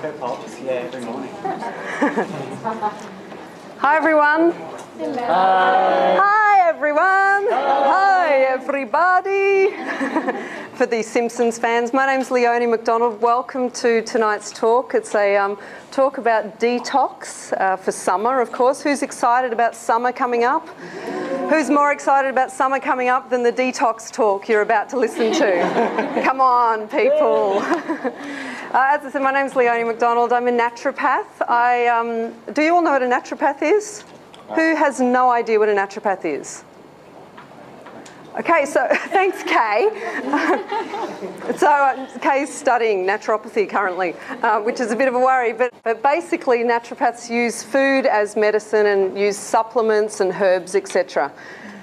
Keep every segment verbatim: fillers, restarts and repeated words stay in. Cocoa Pops, yeah, every morning. Hi, everyone. Hello. Hi. Hi, everyone. Hello. Hi, everybody. For the Simpsons fans, my name's Leonie McDonald. Welcome to tonight's talk. It's a um, talk about detox uh, for summer, of course. Who's excited about summer coming up? Who's more excited about summer coming up than the detox talk you're about to listen to? Come on, people. uh, as I said, my name's Leonie McDonald. I'm a naturopath. I, um, do you all know what a naturopath is? Who has no idea what a naturopath is? Okay, so thanks, Kay. So uh, Kay's studying naturopathy currently, uh, which is a bit of a worry. But, but basically, naturopaths use food as medicine and use supplements and herbs, et cetera.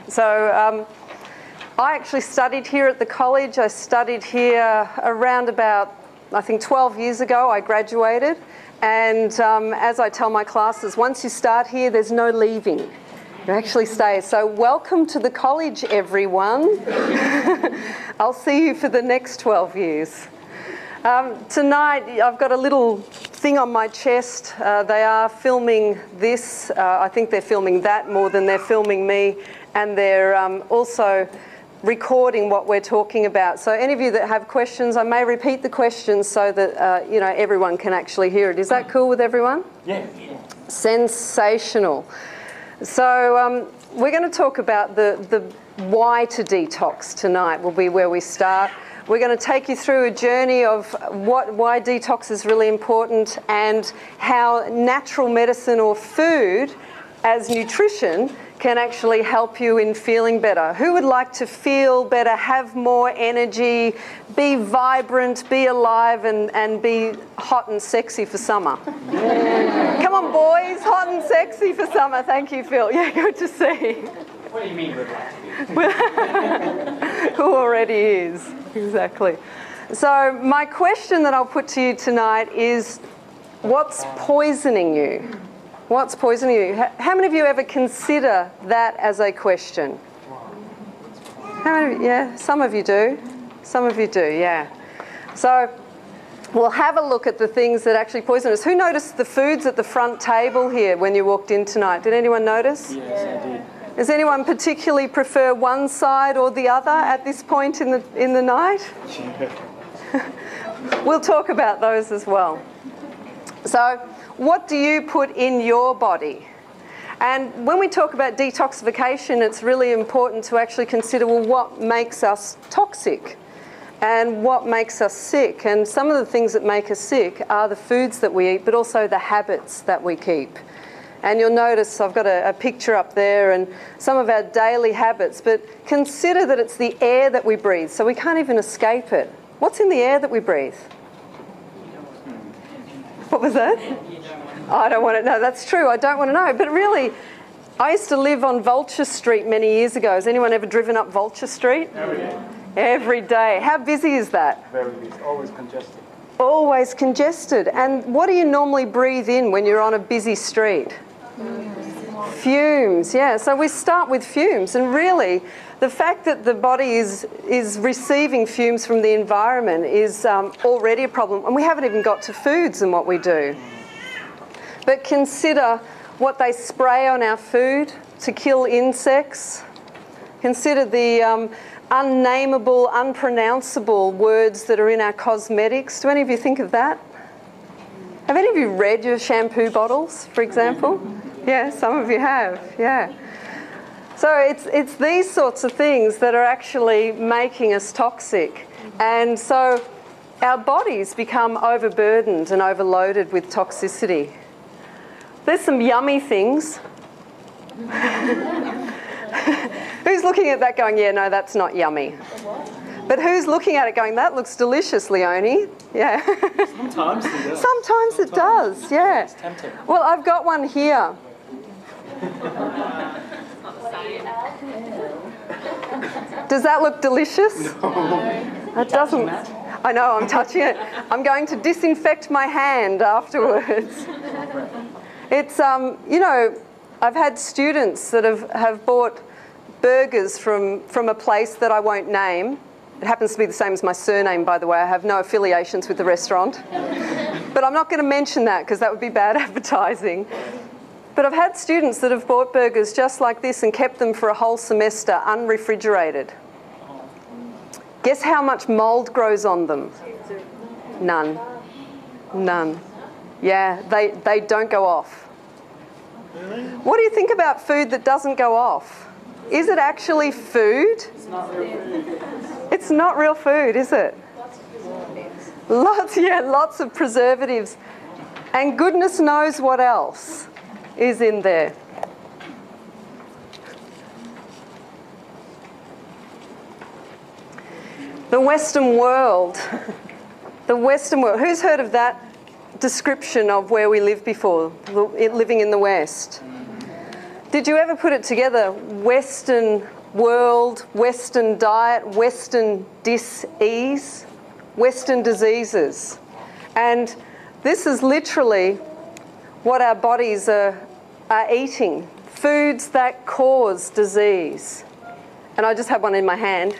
So um, I actually studied here at the college. I studied here around about, I think, twelve years ago. I graduated. And um, as I tell my classes, once you start here, there's no leaving. Actually stay. So welcome to the college, everyone. I'll see you for the next twelve years. Um, tonight, I've got a little thing on my chest. Uh, they are filming this. Uh, I think they're filming that more than they're filming me. And they're um, also recording what we're talking about. So any of you that have questions, I may repeat the questions so that uh, you know, everyone can actually hear it. Is that cool with everyone? Yeah. Sensational. So um, we're going to talk about the, the why to detox tonight will be where we start. We're going to take you through a journey of what, why detox is really important and how natural medicine or food as nutrition can actually help you in feeling better. Who would like to feel better, have more energy, be vibrant, be alive, and, and be hot and sexy for summer? Yeah. Come on, boys, hot and sexy for summer. Thank you, Phil. Yeah, good to see. What do you mean we'd like to be? Who already is, exactly. So my question that I'll put to you tonight is, what's poisoning you? What's poisoning you? How many of you ever consider that as a question? How many, yeah, some of you do. Some of you do, yeah. So we'll have a look at the things that actually poison us. Who noticed the foods at the front table here when you walked in tonight? Did anyone notice? Yes, I did. Does anyone particularly prefer one side or the other at this point in the, in the night? We'll talk about those as well. So what do you put in your body? And when we talk about detoxification, it's really important to actually consider, well, what makes us toxic and what makes us sick? And some of the things that make us sick are the foods that we eat, but also the habits that we keep. And you'll notice I've got a, a picture up there and some of our daily habits, but consider that it's the air that we breathe, so we can't even escape it. What's in the air that we breathe? What was that? I don't want to know. That's true. I don't want to know. But really, I used to live on Vulture Street many years ago. Has anyone ever driven up Vulture Street? Every day. Every day. How busy is that? Very busy. Always congested. Always congested. And what do you normally breathe in when you're on a busy street? Fumes. Fumes, yeah. So we start with fumes. And really, the fact that the body is, is receiving fumes from the environment is um, already a problem. And we haven't even got to foods and what we do. But consider what they spray on our food to kill insects. Consider the um, unnameable, unpronounceable words that are in our cosmetics. Do any of you think of that? Have any of you read your shampoo bottles, for example? Yeah, some of you have, yeah. So it's, it's these sorts of things that are actually making us toxic. And so our bodies become overburdened and overloaded with toxicity. There's some yummy things. Who's looking at that going, yeah, no, that's not yummy? But who's looking at it going, that looks delicious, Leonie? Yeah. Sometimes it does. Sometimes, Sometimes it does, yeah. It's tempting. Well, I've got one here. Does that look delicious? No. It doesn't. I know, I'm touching it. I'm going to disinfect my hand afterwards. It's, um, you know, I've had students that have, have bought burgers from, from a place that I won't name. It happens to be the same as my surname, by the way. I have no affiliations with the restaurant. But I'm not going to mention that because that would be bad advertising. But I've had students that have bought burgers just like this and kept them for a whole semester unrefrigerated. Guess how much mold grows on them? None. None. Yeah, they, they don't go off. What do you think about food that doesn't go off? Is it actually food? It's not real food. It's not real food, is it? Lots of preservatives. Lots, yeah, lots of preservatives. And goodness knows what else is in there. The Western world. The Western world. Who's heard of that description of where we lived before, living in the West? Did you ever put it together? Western world, Western diet, Western dis-ease, Western diseases. And this is literally what our bodies are, are eating, foods that cause disease. And I just have one in my hand.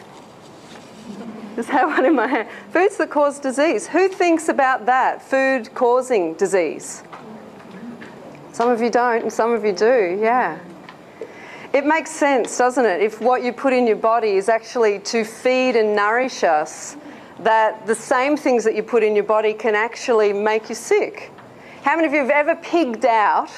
Just have one in my hand. Foods that cause disease. Who thinks about that? Food causing disease. Some of you don't and some of you do, yeah. It makes sense, doesn't it? If what you put in your body is actually to feed and nourish us, that the same things that you put in your body can actually make you sick. How many of you have ever pigged out,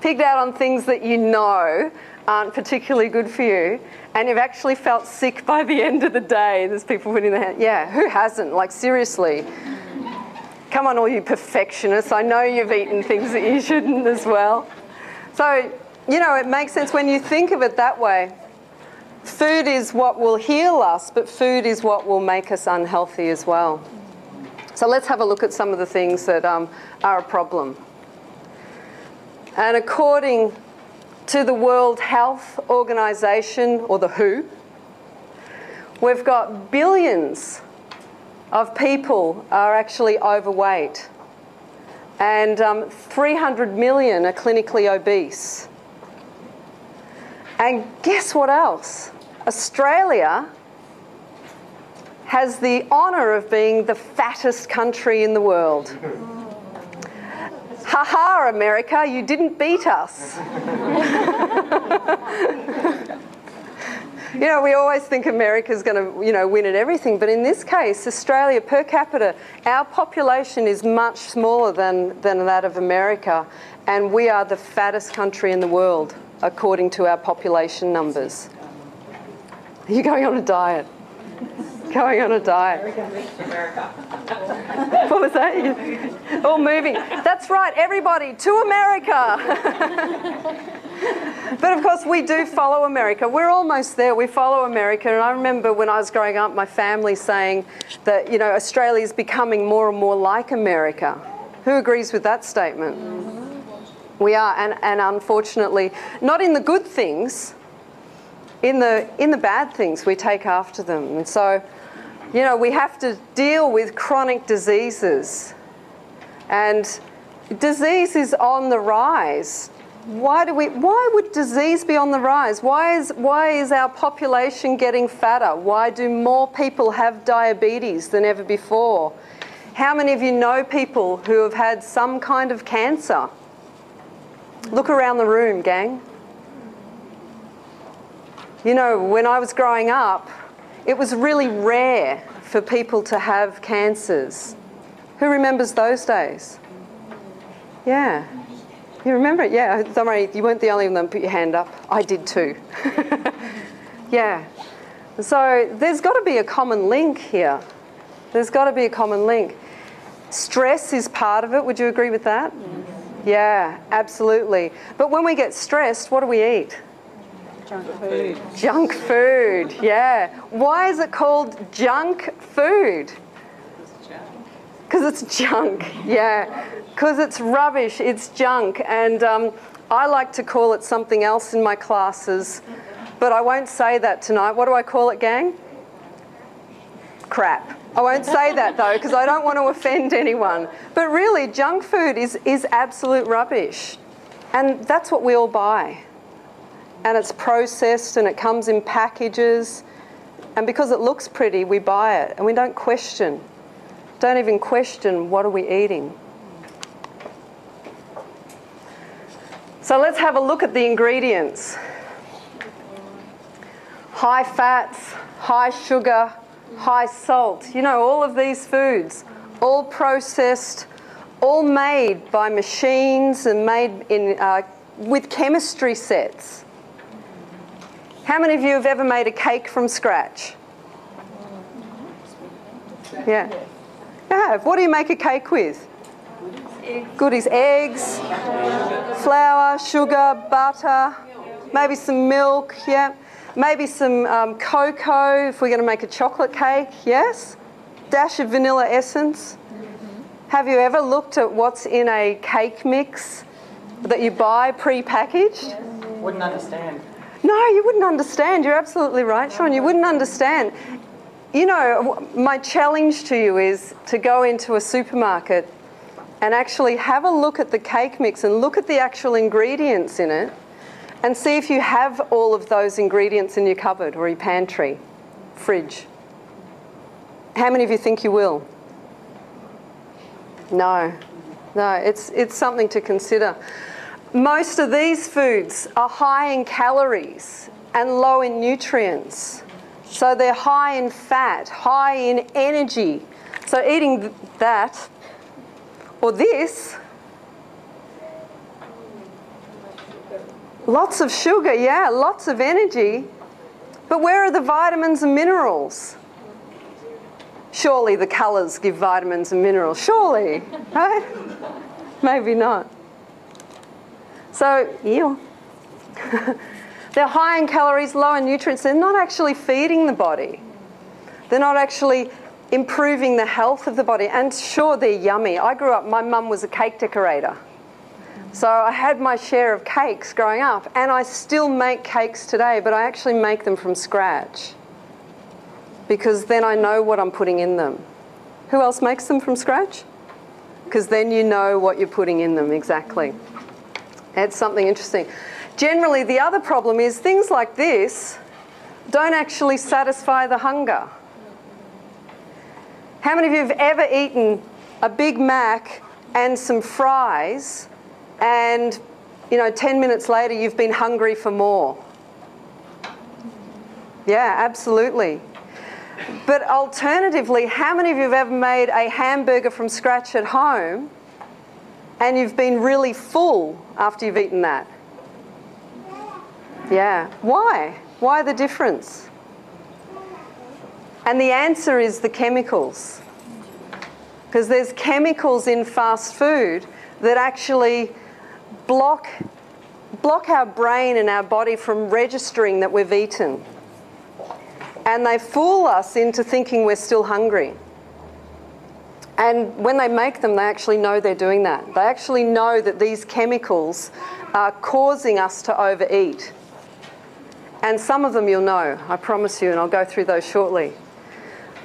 pigged out on things that you know aren't particularly good for you, and you've actually felt sick by the end of the day? There's people putting their hand. Yeah, who hasn't? Like, seriously. Come on, all you perfectionists. I know you've eaten things that you shouldn't as well. So, you know, it makes sense when you think of it that way. Food is what will heal us, but food is what will make us unhealthy as well. So let's have a look at some of the things that um, are a problem. And according to the World Health Organization, or the W H O, we've got billions of people are actually overweight, and um, three hundred million are clinically obese. And guess what else? Australia has the honor of being the fattest country in the world. Ha ha, America, you didn't beat us. You know, we always think America's going to, you know, win at everything, but in this case, Australia per capita, our population is much smaller than, than that of America, and we are the fattest country in the world, according to our population numbers. Are you going on a diet? Going on a diet. What was that? All moving. That's right, everybody, to America. But of course, we do follow America. We're almost there. We follow America. And I remember when I was growing up, my family saying that, you know, Australia is becoming more and more like America. Who agrees with that statement? Mm-hmm. We are, and, and unfortunately, not in the good things, in the, in the bad things, we take after them. And so, you know, we have to deal with chronic diseases. And disease is on the rise. Why do we, why would disease be on the rise? Why is, why is our population getting fatter? Why do more people have diabetes than ever before? How many of you know people who have had some kind of cancer? Look around the room, gang. You know, when I was growing up, it was really rare for people to have cancers. Who remembers those days? Yeah. You remember it? Yeah. Don't worry, you weren't the only one that put your hand up. I did too. Yeah. So there's got to be a common link here. There's got to be a common link. Stress is part of it. Would you agree with that? Yeah, absolutely. But when we get stressed, what do we eat? Junk food. Junk food, yeah. Why is it called junk food? Because it's junk, yeah. Because it's rubbish, it's junk. And um, I like to call it something else in my classes, but I won't say that tonight. What do I call it, gang? Crap. I won't say that, though, because I don't want to offend anyone. But really, junk food is, is absolute rubbish. And that's what we all buy. And it's processed and it comes in packages, and because it looks pretty we buy it and we don't question. Don't even question what are we eating. So let's have a look at the ingredients. High fats, high sugar, high salt. You know, all of these foods, all processed, all made by machines and made in, uh, with chemistry sets. How many of you have ever made a cake from scratch? Yeah. Yeah. What do you make a cake with? Goodies, eggs, flour, sugar, butter, maybe some milk, yeah. Maybe some um, cocoa if we're going to make a chocolate cake, yes? Dash of vanilla essence. Have you ever looked at what's in a cake mix that you buy pre-packaged? Yes. Wouldn't understand. No, you wouldn't understand. You're absolutely right, Sean. You wouldn't understand. You know, my challenge to you is to go into a supermarket and actually have a look at the cake mix and look at the actual ingredients in it and see if you have all of those ingredients in your cupboard or your pantry, fridge. How many of you think you will? No, no, it's, it's something to consider. Most of these foods are high in calories and low in nutrients. So they're high in fat, high in energy. So eating that or this, lots of sugar, yeah, lots of energy. But where are the vitamins and minerals? Surely the colours give vitamins and minerals, surely, right? Maybe not. So, ew. They're high in calories, low in nutrients. They're not actually feeding the body. They're not actually improving the health of the body. And sure, they're yummy. I grew up, my mum was a cake decorator. So I had my share of cakes growing up, and I still make cakes today, but I actually make them from scratch because then I know what I'm putting in them. Who else makes them from scratch? Because then you know what you're putting in them, exactly. It's something interesting. Generally, the other problem is things like this don't actually satisfy the hunger. How many of you have ever eaten a Big Mac and some fries and, you know, ten minutes later you've been hungry for more? Yeah, absolutely. But alternatively, how many of you have ever made a hamburger from scratch at home and you've been really full after you've eaten that? Yeah. Why? Why the difference? And the answer is the chemicals. Because there's chemicals in fast food that actually block, block our brain and our body from registering that we've eaten. And they fool us into thinking we're still hungry. And when they make them, they actually know they're doing that. They actually know that these chemicals are causing us to overeat. And some of them you'll know, I promise you, and I'll go through those shortly.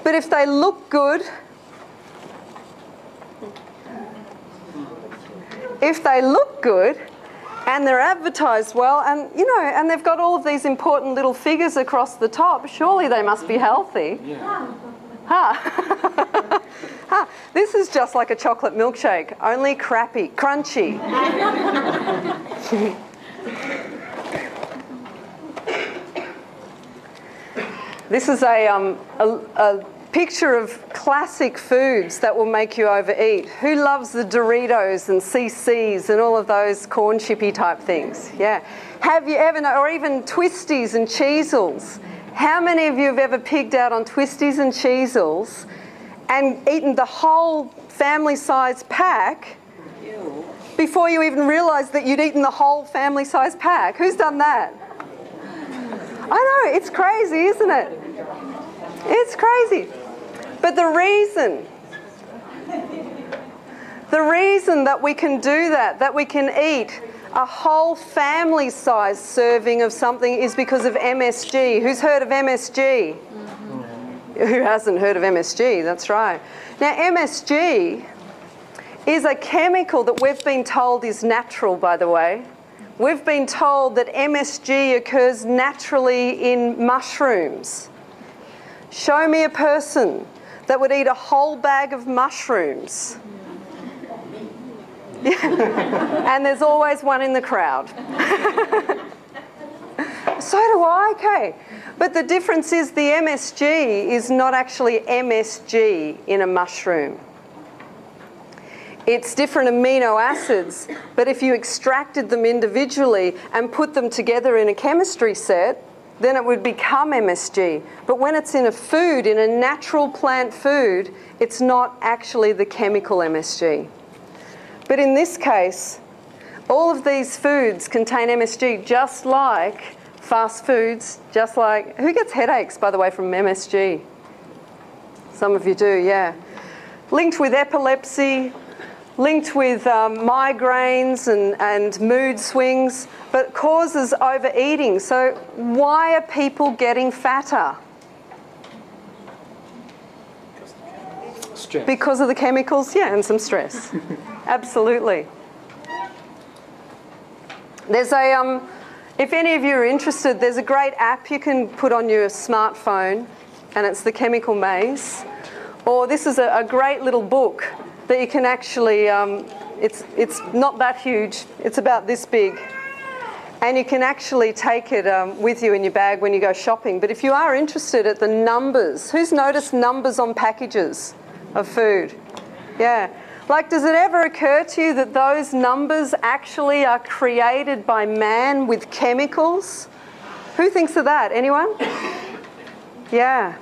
But if they look good, if they look good, and they're advertised well, and you know, and they've got all of these important little figures across the top, surely they must be healthy. Yeah. Huh. Huh. This is just like a chocolate milkshake, only crappy, crunchy. This is a, um, a, a picture of classic foods that will make you overeat. Who loves the Doritos and C Cs and all of those corn chippy type things? Yeah. Have you ever, or even Twisties and Cheezels? How many of you have ever pigged out on Twisties and Cheezels and eaten the whole family-size pack before you even realised that you'd eaten the whole family-size pack? Who's done that? I know, it's crazy, isn't it? It's crazy. But the reason, the reason that we can do that, that we can eat a whole family-size serving of something is because of M S G. Who's heard of M S G? Mm-hmm. Who hasn't heard of M S G? That's right. Now, M S G is a chemical that we've been told is natural, by the way. We've been told that M S G occurs naturally in mushrooms. Show me a person that would eat a whole bag of mushrooms. And there's always one in the crowd. So do I, okay. But the difference is the M S G is not actually M S G in a mushroom. It's different amino acids, but if you extracted them individually and put them together in a chemistry set, then it would become M S G. But when it's in a food, in a natural plant food, it's not actually the chemical M S G. But in this case, all of these foods contain M S G, just like fast foods, just like... Who gets headaches, by the way, from M S G? Some of you do, yeah. Linked with epilepsy, linked with um, migraines and, and mood swings, but causes overeating. So why are people getting fatter? Stress. Because of the chemicals, yeah, and some stress. Absolutely. There's a, um, if any of you are interested, there's a great app you can put on your smartphone, and it's the Chemical Maze. Or this is a, a great little book that you can actually, um, it's, it's not that huge, it's about this big. And you can actually take it um, with you in your bag when you go shopping. But if you are interested at the numbers, who's noticed numbers on packages of food? Yeah. Like, does it ever occur to you that those numbers actually are created by man with chemicals? Who thinks of that? Anyone? Yeah.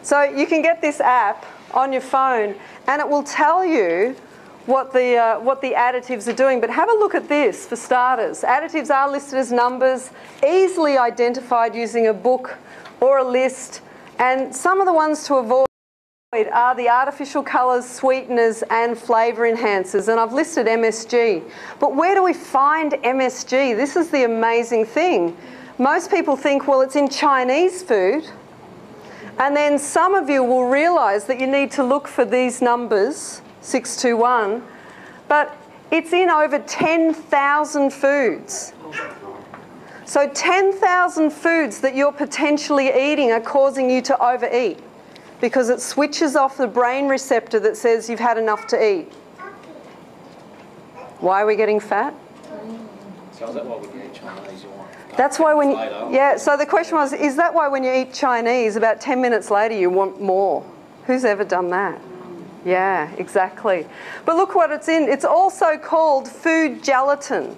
So you can get this app on your phone, and it will tell you what the, uh, what the additives are doing. But have a look at this for starters. Additives are listed as numbers, easily identified using a book or a list. And some of the ones to avoid are the artificial colours, sweeteners and flavour enhancers. And I've listed M S G. But where do we find M S G? This is the amazing thing. Most people think, well, it's in Chinese food. And then some of you will realise that you need to look for these numbers, six two one, but it's in over ten thousand foods. So ten thousand foods that you're potentially eating are causing you to overeat because it switches off the brain receptor that says you've had enough to eat. Why are we getting fat? So is that why we can eat Chinese? That's why when, you, yeah, so the question was, is that why when you eat Chinese, about ten minutes later you want more? Who's ever done that? Yeah, exactly. But look what it's in. It's also called food gelatin.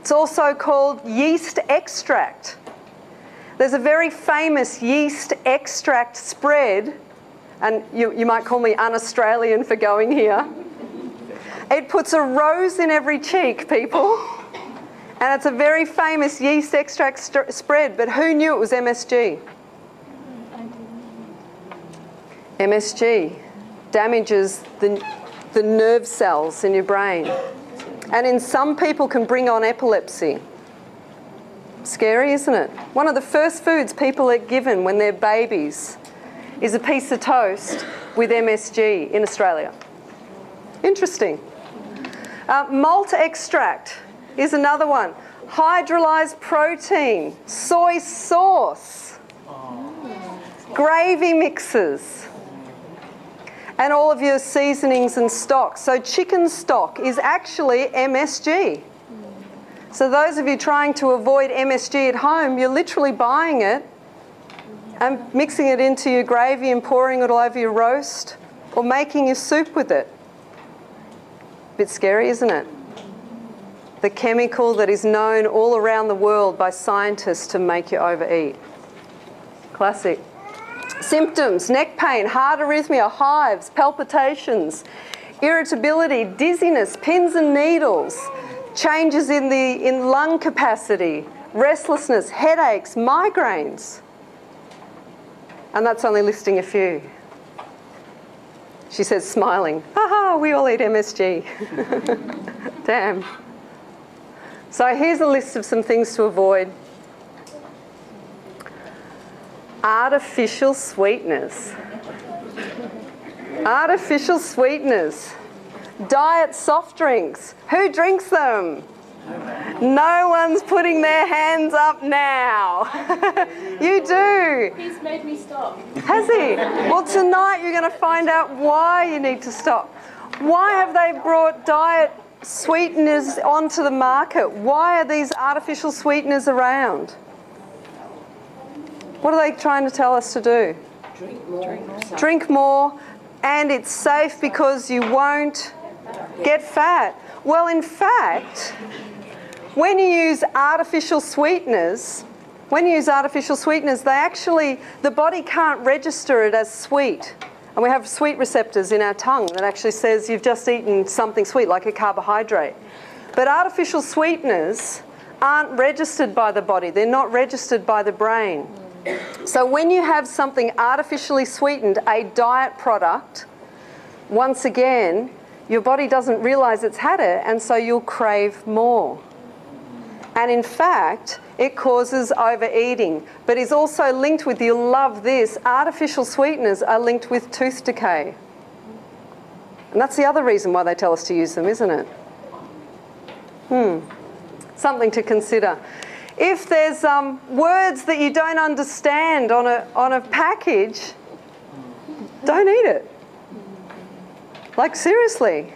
It's also called yeast extract. There's a very famous yeast extract spread, and you, you might call me un-Australian for going here. It puts a rose in every cheek, people. And it's a very famous yeast extract st spread, but who knew it was M S G? M S G damages the, the nerve cells in your brain. And in some people can bring on epilepsy. Scary, isn't it? One of the first foods people are given when they're babies is a piece of toast with M S G in Australia. Interesting. Uh, malt extract is another one. Hydrolyzed protein, soy sauce, gravy mixes, and all of your seasonings and stocks. So chicken stock is actually M S G. So those of you trying to avoid M S G at home, you're literally buying it and mixing it into your gravy and pouring it all over your roast or making your soup with it. Bit scary, isn't it? The chemical that is known all around the world by scientists to make you overeat. Classic. Symptoms, neck pain, heart arrhythmia, hives, palpitations, irritability, dizziness, pins and needles, changes in the in lung capacity, restlessness, headaches, migraines. And that's only listing a few. She says, smiling, haha, we all eat M S G. Damn. So here's a list of some things to avoid. Artificial sweeteners. Artificial sweeteners. Diet soft drinks. Who drinks them? No one's putting their hands up now. You do. He's made me stop. Has he? Well, tonight you're going to find out why you need to stop. Why have they brought diet sweeteners onto the market? Why are these artificial sweeteners around? What are they trying to tell us to do? Drink more. Drink more. Drink more, and it's safe because you won't get fat. Well, in fact, when you use artificial sweeteners, when you use artificial sweeteners, they actually, the body can't register it as sweet. And we have sweet receptors in our tongue that actually says you've just eaten something sweet, like a carbohydrate. But artificial sweeteners aren't registered by the body. They're not registered by the brain. So when you have something artificially sweetened, a diet product, once again, your body doesn't realise it's had it, and so you'll crave more. And in fact, it causes overeating, but is also linked with, you'll love this, artificial sweeteners are linked with tooth decay. And that's the other reason why they tell us to use them, isn't it? Hmm. Something to consider. If there's um, words that you don't understand on a, on a package, don't eat it. Like, seriously.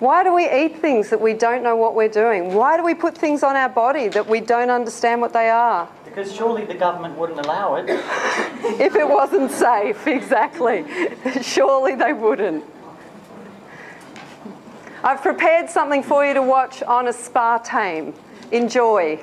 Why do we eat things that we don't know what we're doing? Why do we put things on our body that we don't understand what they are? Because surely the government wouldn't allow it. If it wasn't safe, exactly. Surely they wouldn't. I've prepared something for you to watch on a aspartame. Enjoy.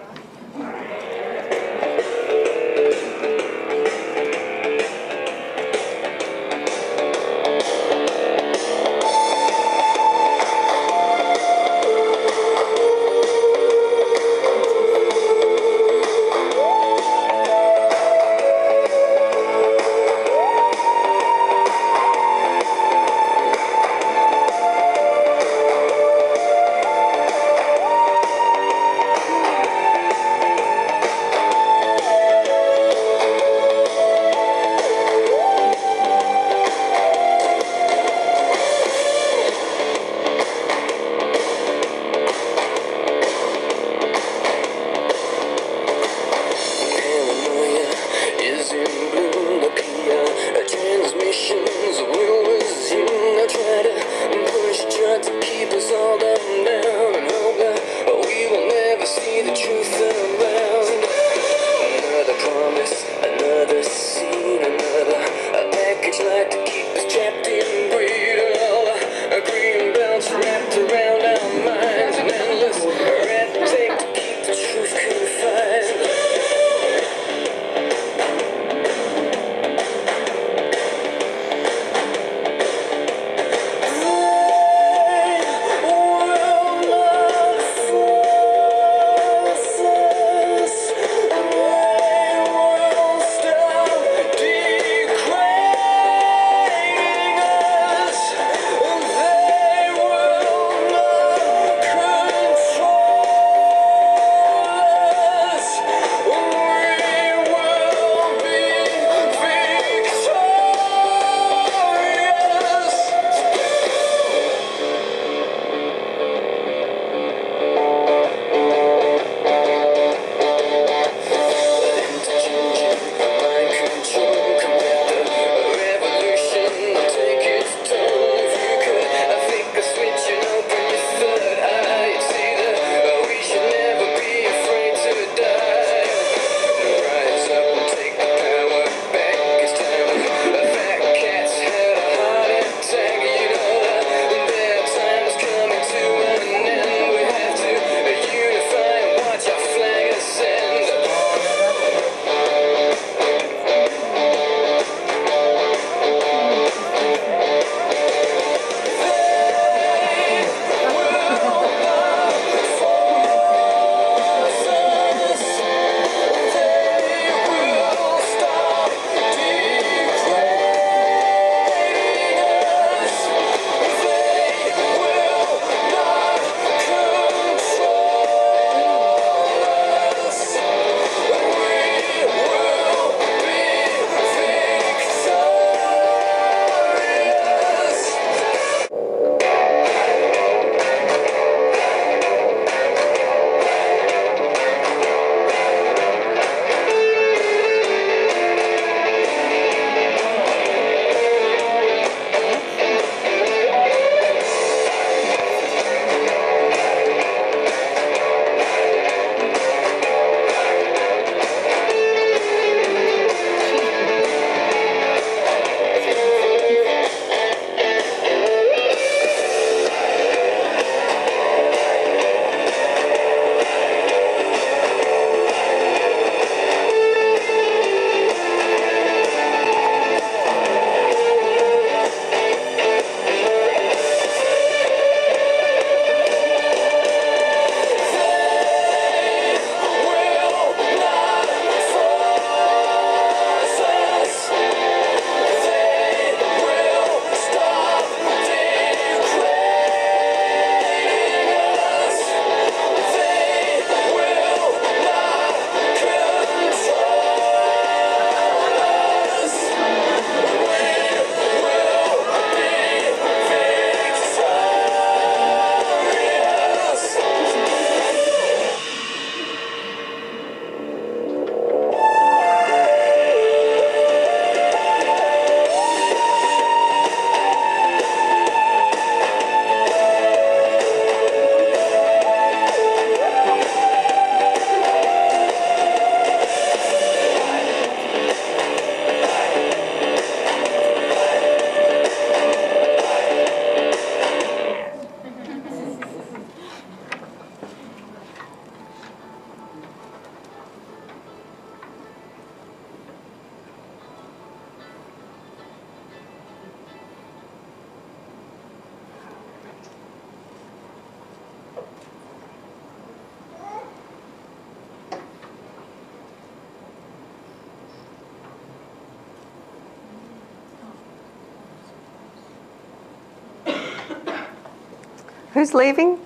Who's leaving?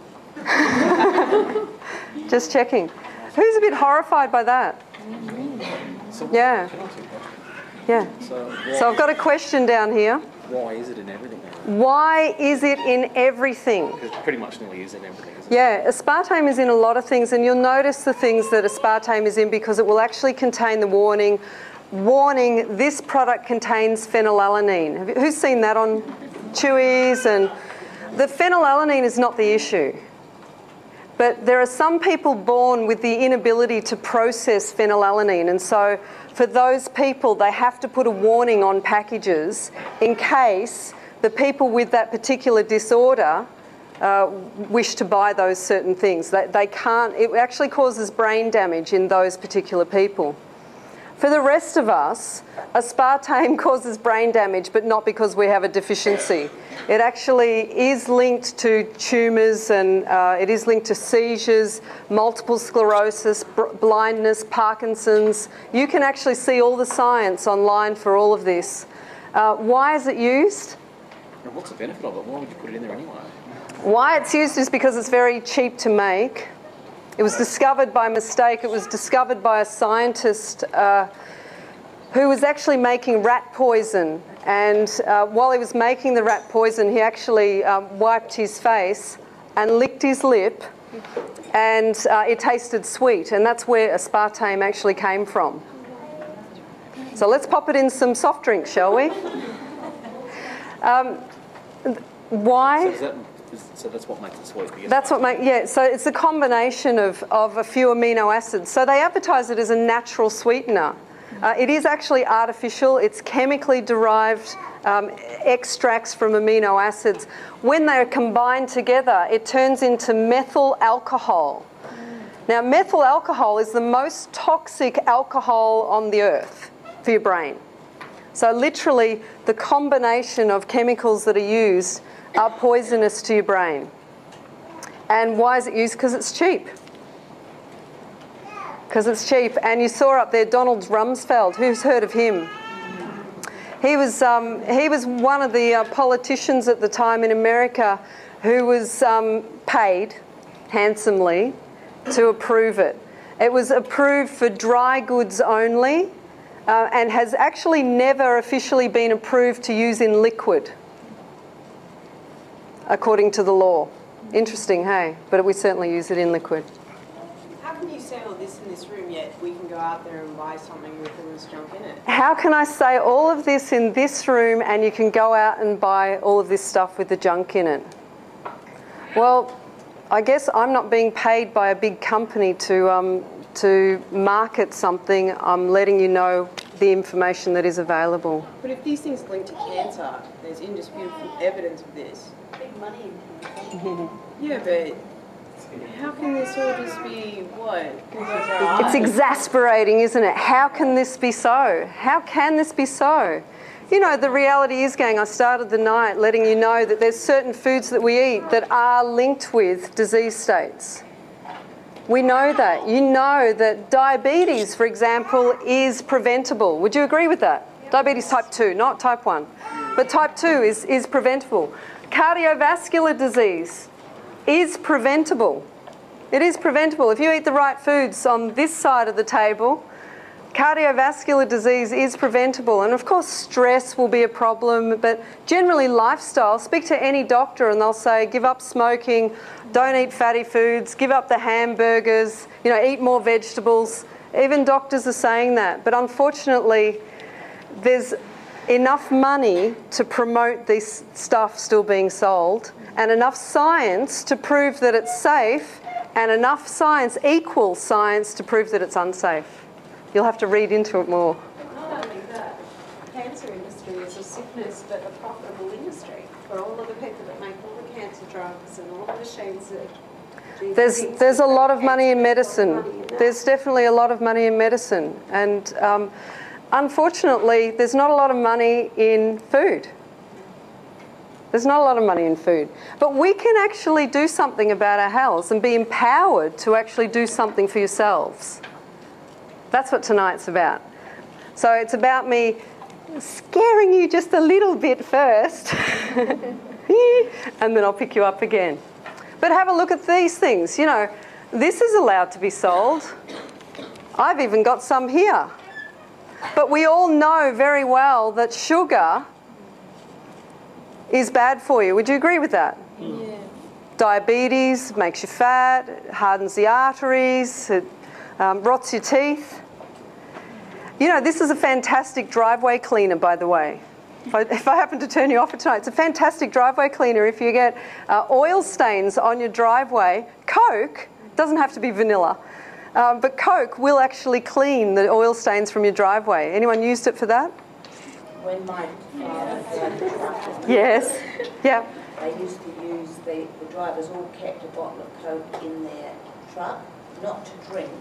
Just checking. Who's a bit horrified by that? Yeah. Yeah. So I've got a question down here. Why is it in everything? Why is it in everything? Because it pretty much nearly is in everything, isn't it? Yeah, aspartame is in a lot of things, and you'll notice the things that aspartame is in because it will actually contain the warning, warning, this product contains phenylalanine. Have you, who's seen that on Chewies? And the phenylalanine is not the issue. But there are some people born with the inability to process phenylalanine, and so for those people, they have to put a warning on packages in case the people with that particular disorder uh, wish to buy those certain things. They, they can't, it actually causes brain damage in those particular people. For the rest of us, aspartame causes brain damage, but not because we have a deficiency. It actually is linked to tumours and uh, it is linked to seizures, multiple sclerosis, blindness, Parkinson's. You can actually see all the science online for all of this. Uh, why is it used? And what's the benefit of it? Why would you put it in there anyway? Why it's used is because it's very cheap to make. It was discovered by mistake. It was discovered by a scientist uh, who was actually making rat poison. And uh, while he was making the rat poison, he actually um, wiped his face and licked his lip, and uh, it tasted sweet. And that's where aspartame actually came from. So let's pop it in some soft drinks, shall we? Um, why? So is that So that's what makes it sweet. That's what makes, yeah. So it's a combination of, of a few amino acids. So they advertise it as a natural sweetener. Uh, it is actually artificial. It's chemically derived um, extracts from amino acids. When they are combined together, it turns into methyl alcohol. Now, methyl alcohol is the most toxic alcohol on the earth for your brain. So literally, the combination of chemicals that are used are poisonous to your brain. And why is it used? Because it's cheap. Because it's cheap. And you saw up there Donald Rumsfeld. Who's heard of him? He was, um, he was one of the uh, politicians at the time in America who was um, paid handsomely to approve it. It was approved for dry goods only uh, and has actually never officially been approved to use in liquid, according to the law. Interesting, hey? But we certainly use it in liquid. How can you say all this in this room, yet we can go out there and buy something with all this junk in it? How can I say all of this in this room and you can go out and buy all of this stuff with the junk in it? Well, I guess I'm not being paid by a big company to, um, to market something. I'm letting you know the information that is available. But if these things link to cancer, there's indisputable evidence of this. Money. Yeah, but how can this all just be what? It's exasperating, isn't it? How can this be so? How can this be so? You know, the reality is, gang, I started the night letting you know that there's certain foods that we eat that are linked with disease states. We know that. You know that diabetes, for example, is preventable. Would you agree with that? Diabetes type two, not type one. But type two is, is preventable. Cardiovascular disease is preventable. It is preventable. If you eat the right foods on this side of the table, cardiovascular disease is preventable. And of course, stress will be a problem, but generally lifestyle. Speak to any doctor and they'll say, give up smoking, don't eat fatty foods, give up the hamburgers, you know, eat more vegetables. Even doctors are saying that. But unfortunately, there's enough money to promote this stuff still being sold, and enough science to prove that it's safe, and enough science equals science to prove that it's unsafe. You'll have to read into it more. But not only that, the cancer industry is a sickness but a profitable industry for all of the people that make all the cancer drugs and all the machines that do There's, there's a lot of money in medicine. There's definitely a lot of money in medicine. and. Um, Unfortunately, there's not a lot of money in food. There's not a lot of money in food. But we can actually do something about our health and be empowered to actually do something for yourselves. That's what tonight's about. So it's about me scaring you just a little bit first, and then I'll pick you up again. But have a look at these things. You know, this is allowed to be sold. I've even got some here. But we all know very well that sugar is bad for you. Would you agree with that? Yeah. Diabetes makes you fat, it hardens the arteries, it um, rots your teeth. You know, this is a fantastic driveway cleaner, by the way. If I, if I happen to turn you off for tonight, it's a fantastic driveway cleaner. If you get uh, oil stains on your driveway, Coke, doesn't have to be vanilla, um, but Coke will actually clean the oil stains from your driveway. Anyone used it for that? When my father... Yes. Yeah. They used to use, the, the drivers all kept a bottle of Coke in their truck, not to drink,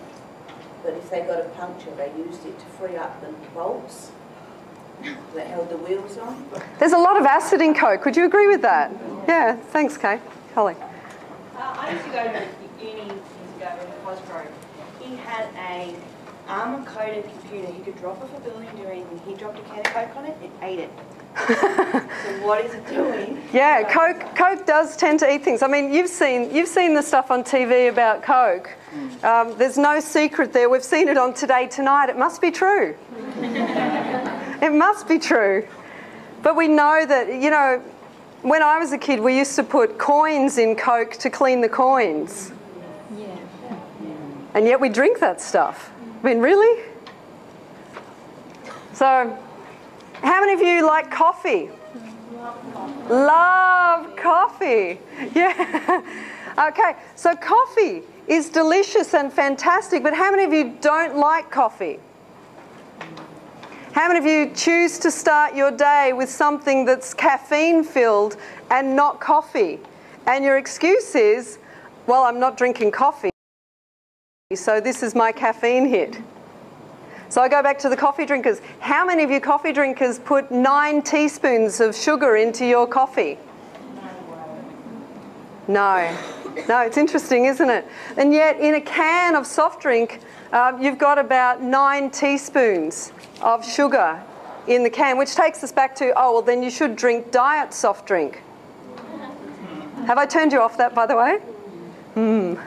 but if they got a puncture, they used it to free up the bolts that held the wheels on. There's a lot of acid in Coke. Would you agree with that? Yeah. Yeah. Thanks, Kay. Holly. Uh, I used to go to uni years ago in Cosgrove. He had a armor-coated computer. He could drop off a building, do anything. He dropped a can of Coke on it. It ate it. So what is it doing? Yeah, Coke. Coke does tend to eat things. I mean, you've seen you've seen the stuff on T V about Coke. Um, there's no secret there. We've seen it on Today Tonight. It must be true. It must be true. But we know that, you know, when I was a kid, we used to put coins in Coke to clean the coins. Yeah. Yeah. And yet we drink that stuff. I mean, really? So, how many of you like coffee? Love coffee. Love coffee. Yeah. Okay, so coffee is delicious and fantastic, but how many of you don't like coffee? How many of you choose to start your day with something that's caffeine-filled and not coffee? And your excuse is, well, I'm not drinking coffee, so this is my caffeine hit. So I go back to the coffee drinkers. How many of you coffee drinkers put nine teaspoons of sugar into your coffee? No. No, it's interesting, isn't it? And yet in a can of soft drink, uh, you've got about nine teaspoons of sugar in the can, which takes us back to, oh, well, then you should drink diet soft drink. Have I turned you off that, by the way? Mm.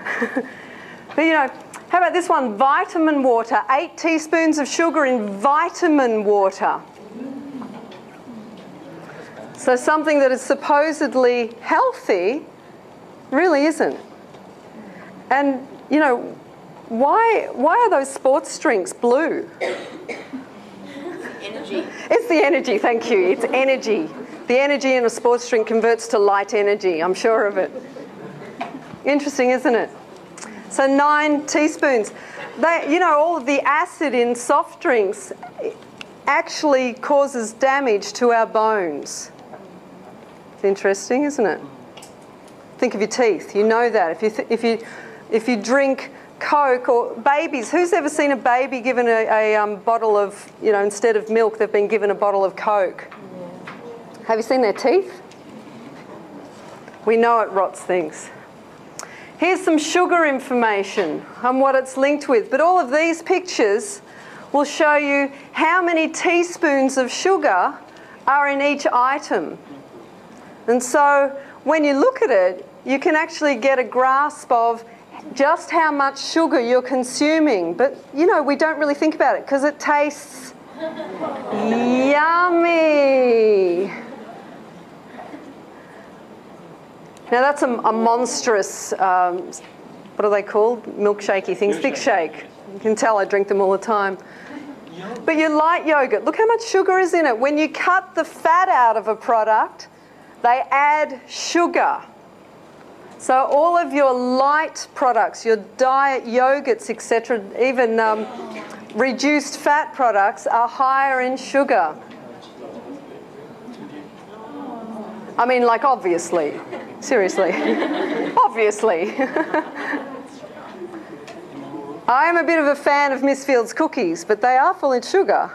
But, you know, how about this one, vitamin water, eight teaspoons of sugar in vitamin water. So something that is supposedly healthy really isn't. And, you know, why, why are those sports drinks blue? Energy. It's the energy, thank you. It's energy. The energy in a sports drink converts to light energy, I'm sure of it. Interesting, isn't it? So nine teaspoons. They, you know, all of the acid in soft drinks actually causes damage to our bones. It's interesting, isn't it? Think of your teeth. You know that. If you, th if you, if you drink Coke or babies, who's ever seen a baby given a, a um, bottle of, you know, instead of milk, they've been given a bottle of Coke? Yeah. Have you seen their teeth? We know it rots things. Here's some sugar information on what it's linked with. But all of these pictures will show you how many teaspoons of sugar are in each item. And so when you look at it, you can actually get a grasp of just how much sugar you're consuming. But, you know, we don't really think about it because it tastes yummy. Now, that's a, a monstrous, um, what are they called? Milkshakey things, big shake. You can tell I drink them all the time. But you like yogurt. Look how much sugar is in it. When you cut the fat out of a product, they add sugar. So all of your light products, your diet yogurts, et cetera, even um, reduced fat products are higher in sugar. I mean, like, obviously. Seriously. Obviously. I am a bit of a fan of Miss Field's cookies, but they are full in sugar.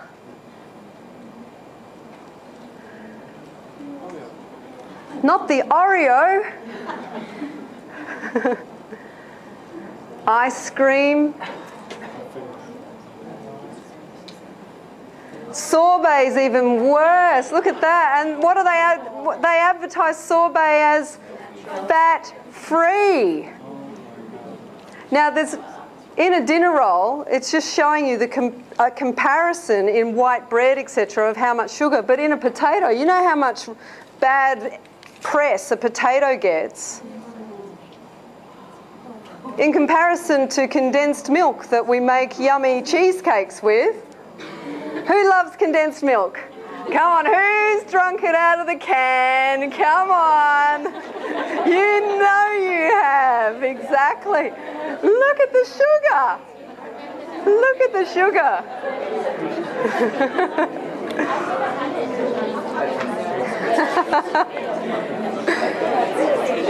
Not the Oreo. Ice cream. Sorbets, even worse. Look at that. And what do they ad they advertise sorbet as? Fat free. Now, there's, in a dinner roll, it's just showing you the com a comparison in white bread, et cetera, of how much sugar. But in a potato, you know how much bad press a potato gets in comparison to condensed milk that we make yummy cheesecakes with. Who loves condensed milk? Come on, who's drunk it out of the can? Come on. You know you have, exactly. Look at the sugar. Look at the sugar.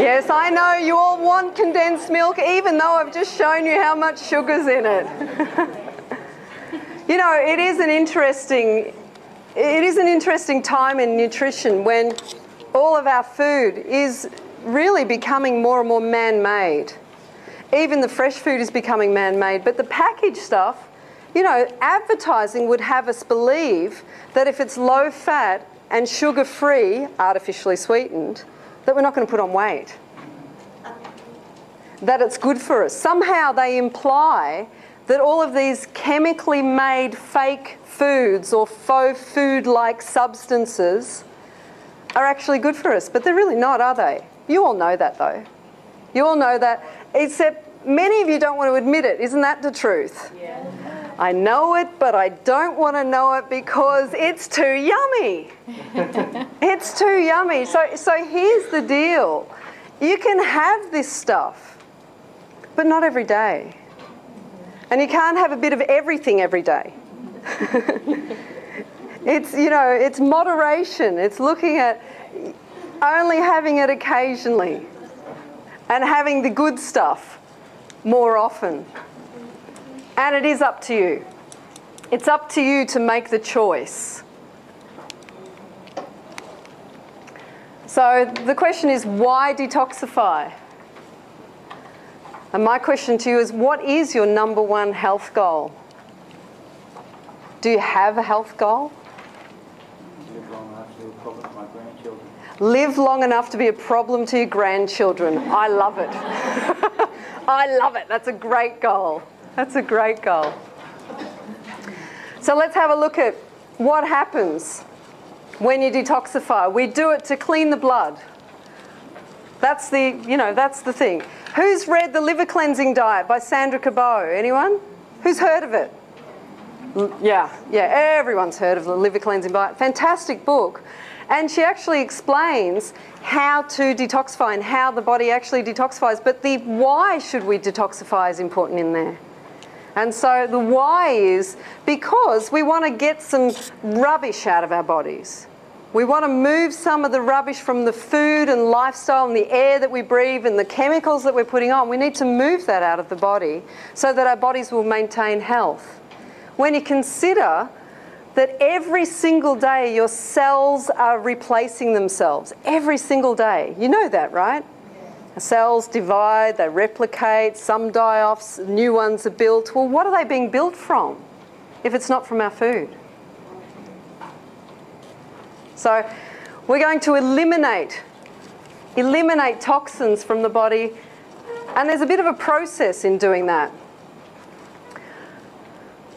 Yes, I know you all want condensed milk, even though I've just shown you how much sugar's in it. You know, it is an interesting, it is an interesting time in nutrition when all of our food is really becoming more and more man-made. Even the fresh food is becoming man-made, but the packaged stuff, you know, advertising would have us believe that if it's low-fat and sugar-free, artificially sweetened, that we're not going to put on weight, that it's good for us. Somehow they imply that all of these chemically made fake foods or faux food-like substances are actually good for us, but they're really not, are they? You all know that, though. You all know that, except many of you don't want to admit it. Isn't that the truth? Yeah. I know it, but I don't want to know it because it's too yummy. It's too yummy. So, so here's the deal. You can have this stuff, but not every day. And you can't have a bit of everything every day. It's, you know, it's moderation. It's looking at only having it occasionally and having the good stuff more often. And it is up to you. It's up to you to make the choice. So the question is, why detoxify? And my question to you is, what is your number one health goal? Do you have a health goal? Live long enough to be a problem to my grandchildren. Live long enough to be a problem to your grandchildren. I love it. I love it. That's a great goal. That's a great goal. So let's have a look at what happens when you detoxify. We do it to clean the blood. That's the, you know, that's the thing. Who's read The Liver Cleansing Diet by Sandra Cabot? Anyone? Who's heard of it? Yeah, yeah, everyone's heard of The Liver Cleansing Diet. Fantastic book. And she actually explains how to detoxify and how the body actually detoxifies. But the why should we detoxify is important in there. And so the why is because we want to get some rubbish out of our bodies. We want to move some of the rubbish from the food and lifestyle and the air that we breathe and the chemicals that we're putting on. We need to move that out of the body so that our bodies will maintain health. When you consider that every single day your cells are replacing themselves, every single day. You know that, right? Cells divide, they replicate, some die off, new ones are built. Well, what are they being built from if it's not from our food? So we're going to eliminate, eliminate toxins from the body, and there's a bit of a process in doing that.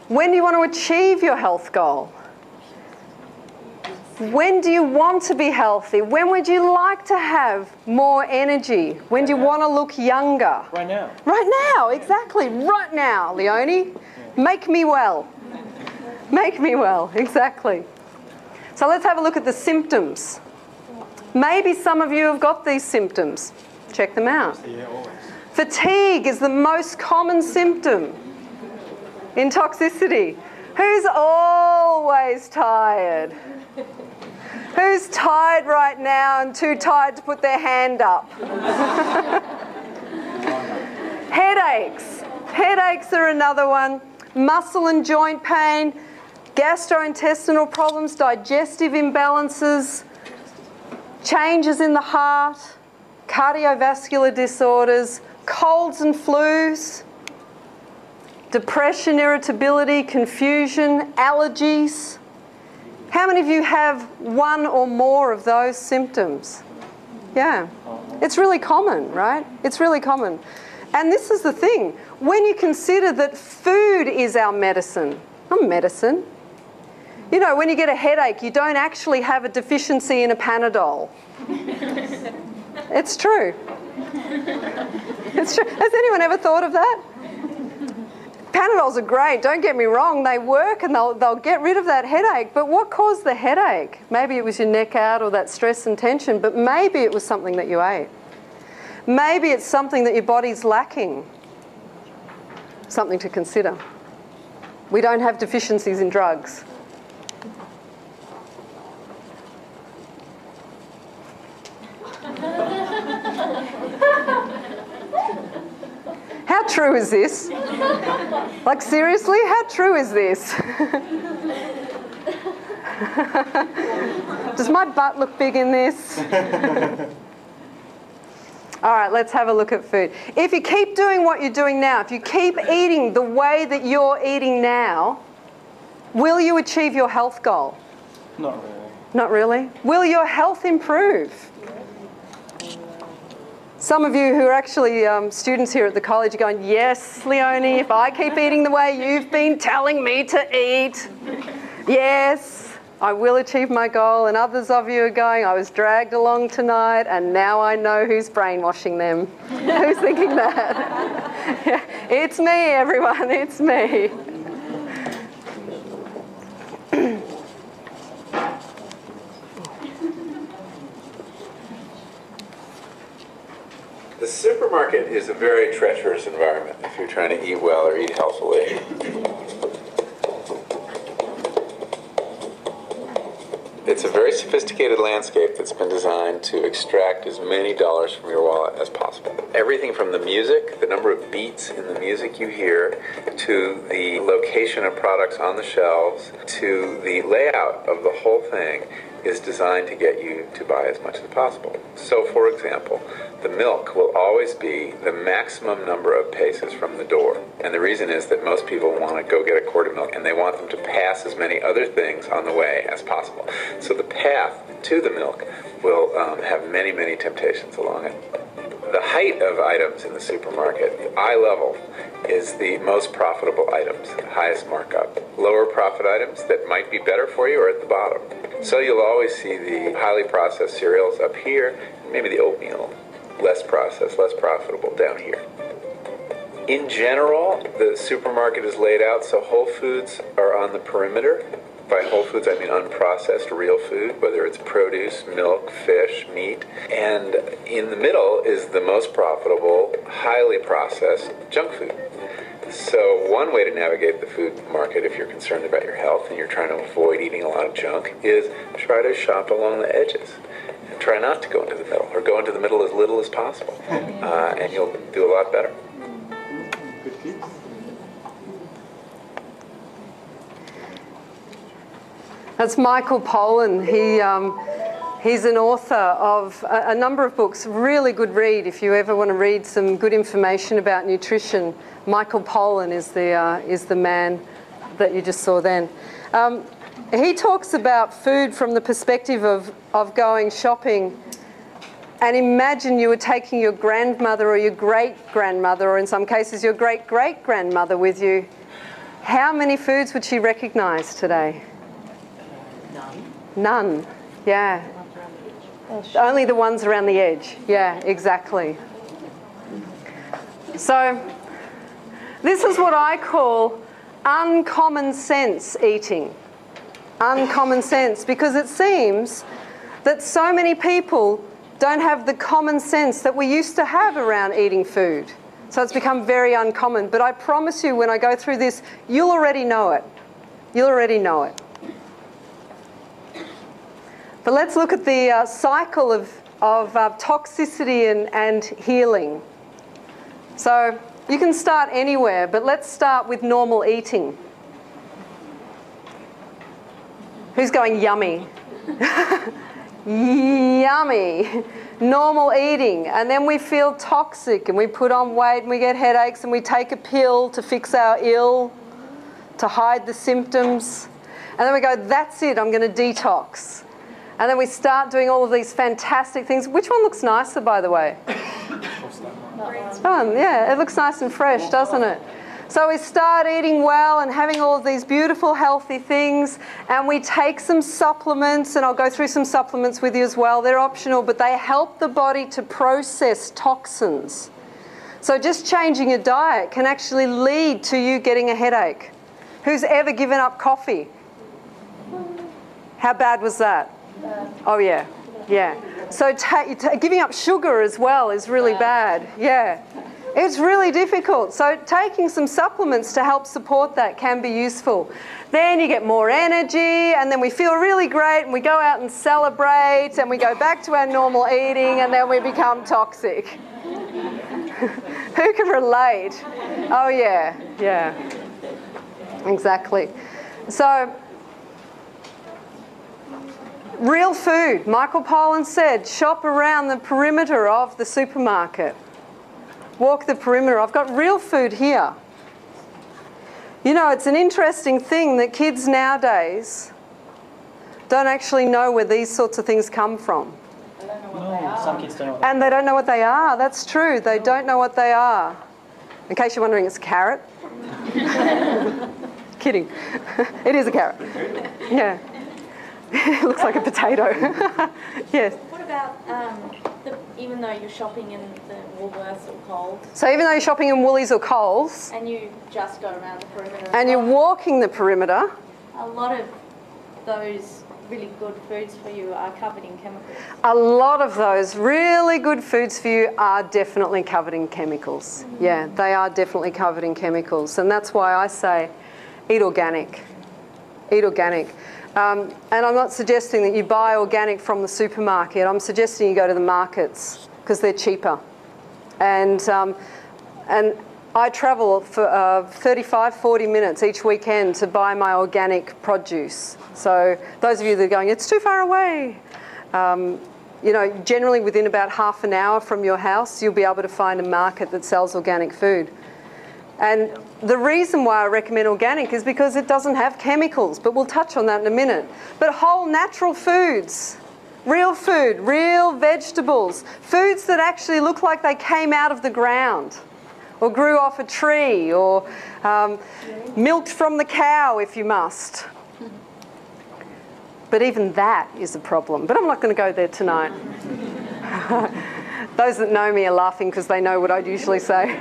When do you want to achieve your health goal? When do you want to be healthy? When would you like to have more energy? When do you want to look younger? Right now. Right now, exactly. Right now, Leonie. Make me well. Make me well, exactly. So let's have a look at the symptoms. Maybe some of you have got these symptoms. Check them out. Fatigue is the most common symptom in toxicity. Who's always tired? Who's tired right now and too tired to put their hand up? Headaches. Headaches are another one. Muscle and joint pain, gastrointestinal problems, digestive imbalances, changes in the heart, cardiovascular disorders, colds and flus, depression, irritability, confusion, allergies. How many of you have one or more of those symptoms? Yeah, It's really common, right? It's really common. And this is the thing. When you consider that food is our medicine, not medicine. You know, when you get a headache, you don't actually have a deficiency in a Panadol. It's true. It's true. Has anyone ever thought of that? Panadols are great, don't get me wrong. They work and they'll, they'll get rid of that headache. But what caused the headache? Maybe it was your neck out or that stress and tension, but maybe it was something that you ate. Maybe it's something that your body's lacking. Something to consider. We don't have deficiencies in drugs. How true is this? Like, seriously, how true is this? Does my butt look big in this? All right, let's have a look at food. If you keep doing what you're doing now, if you keep eating the way that you're eating now, will you achieve your health goal? Not really. Not really? Will your health improve? Some of you who are actually um, students here at the college are going, yes, Leonie, if I keep eating the way you've been telling me to eat, yes, I will achieve my goal. And others of you are going, I was dragged along tonight and now I know who's brainwashing them. Who's thinking that? Yeah, it's me, everyone, it's me. The supermarket is a very treacherous environment if you're trying to eat well or eat healthily. It's a very sophisticated landscape that's been designed to extract as many dollars from your wallet as possible. Everything from the music, the number of beats in the music you hear, to the location of products on the shelves, to the layout of the whole thing, is designed to get you to buy as much as possible. So, for example, the milk will always be the maximum number of paces from the door. And the reason is that most people want to go get a quart of milk and they want them to pass as many other things on the way as possible. So the path to the milk will um, have many, many temptations along it. The height of items in the supermarket, the eye level, is the most profitable items, the highest markup. Lower profit items that might be better for you are at the bottom. So you'll always see the highly processed cereals up here, maybe the oatmeal, less processed, less profitable down here. In general, the supermarket is laid out so whole foods are on the perimeter. By whole foods, I mean unprocessed real food, whether it's produce, milk, fish, meat. And in the middle is the most profitable, highly processed junk food. So one way to navigate the food market if you're concerned about your health and you're trying to avoid eating a lot of junk is try to shop along the edges and try not to go into the middle, or go into the middle as little as possible, uh, and you'll do a lot better. Good tips. That's Michael Pollan. He, um, he's an author of a, a number of books. Really good read if you ever want to read some good information about nutrition. Michael Pollan is the, uh, is the man that you just saw then. Um, he talks about food from the perspective of, of going shopping, and imagine you were taking your grandmother or your great-grandmother, or in some cases your great-great-grandmother, with you. How many foods would she recognise today? None, yeah. Only the ones around the edge. Yeah, exactly. So this is what I call uncommon sense eating. Uncommon sense, because it seems that so many people don't have the common sense that we used to have around eating food. So it's become very uncommon. But I promise you, when I go through this, you'll already know it. You'll already know it. But let's look at the uh, cycle of, of uh, toxicity and, and healing. So you can start anywhere, but let's start with normal eating. Who's going yummy? Yummy. Normal eating. And then we feel toxic and we put on weight and we get headaches and we take a pill to fix our ill, to hide the symptoms. And then we go, that's it, I'm going to detox. And then we start doing all of these fantastic things. Which one looks nicer, by the way? That one, yeah, it looks nice and fresh, doesn't it? So we start eating well and having all of these beautiful, healthy things, and we take some supplements, and I'll go through some supplements with you as well. They're optional, but they help the body to process toxins. So just changing your diet can actually lead to you getting a headache. Who's ever given up coffee? How bad was that? Bad. Oh, yeah, yeah. So ta ta giving up sugar as well is really bad, yeah. It's really difficult. So taking some supplements to help support that can be useful. Then you get more energy, and then we feel really great, and we go out and celebrate, and we go back to our normal eating, and then we become toxic. Who can relate? Oh, yeah, yeah, exactly. So real food. Michael Pollan said, shop around the perimeter of the supermarket. Walk the perimeter. I've got real food here. You know, it's an interesting thing that kids nowadays don't actually know where these sorts of things come from. They don't know what they are. Some kids don't know what they are. And they don't know what they are. That's true. They don't know what they are. In case you're wondering, it's a carrot. Kidding. It is a carrot. Yeah. It looks like a potato. Yes. What about um, the, even though you're shopping in the Woolworths or Coles? So even though you're shopping in Woolies or Coles, and you just go around the perimeter, and you're walking the perimeter, a lot of those really good foods for you are covered in chemicals. A lot of those really good foods for you are definitely covered in chemicals. Mm-hmm. Yeah, they are definitely covered in chemicals, and that's why I say, eat organic. Eat organic. Um, and I'm not suggesting that you buy organic from the supermarket. I'm suggesting you go to the markets because they're cheaper. And, um, and I travel for uh, thirty-five, forty minutes each weekend to buy my organic produce. So those of you that are going, it's too far away, um, you know, generally within about half an hour from your house, you'll be able to find a market that sells organic food. And the reason why I recommend organic is because it doesn't have chemicals, but we'll touch on that in a minute. But whole natural foods, real food, real vegetables, foods that actually look like they came out of the ground or grew off a tree or um, milked from the cow if you must. But even that is a problem. But I'm not going to go there tonight. Those that know me are laughing because they know what I'd usually say.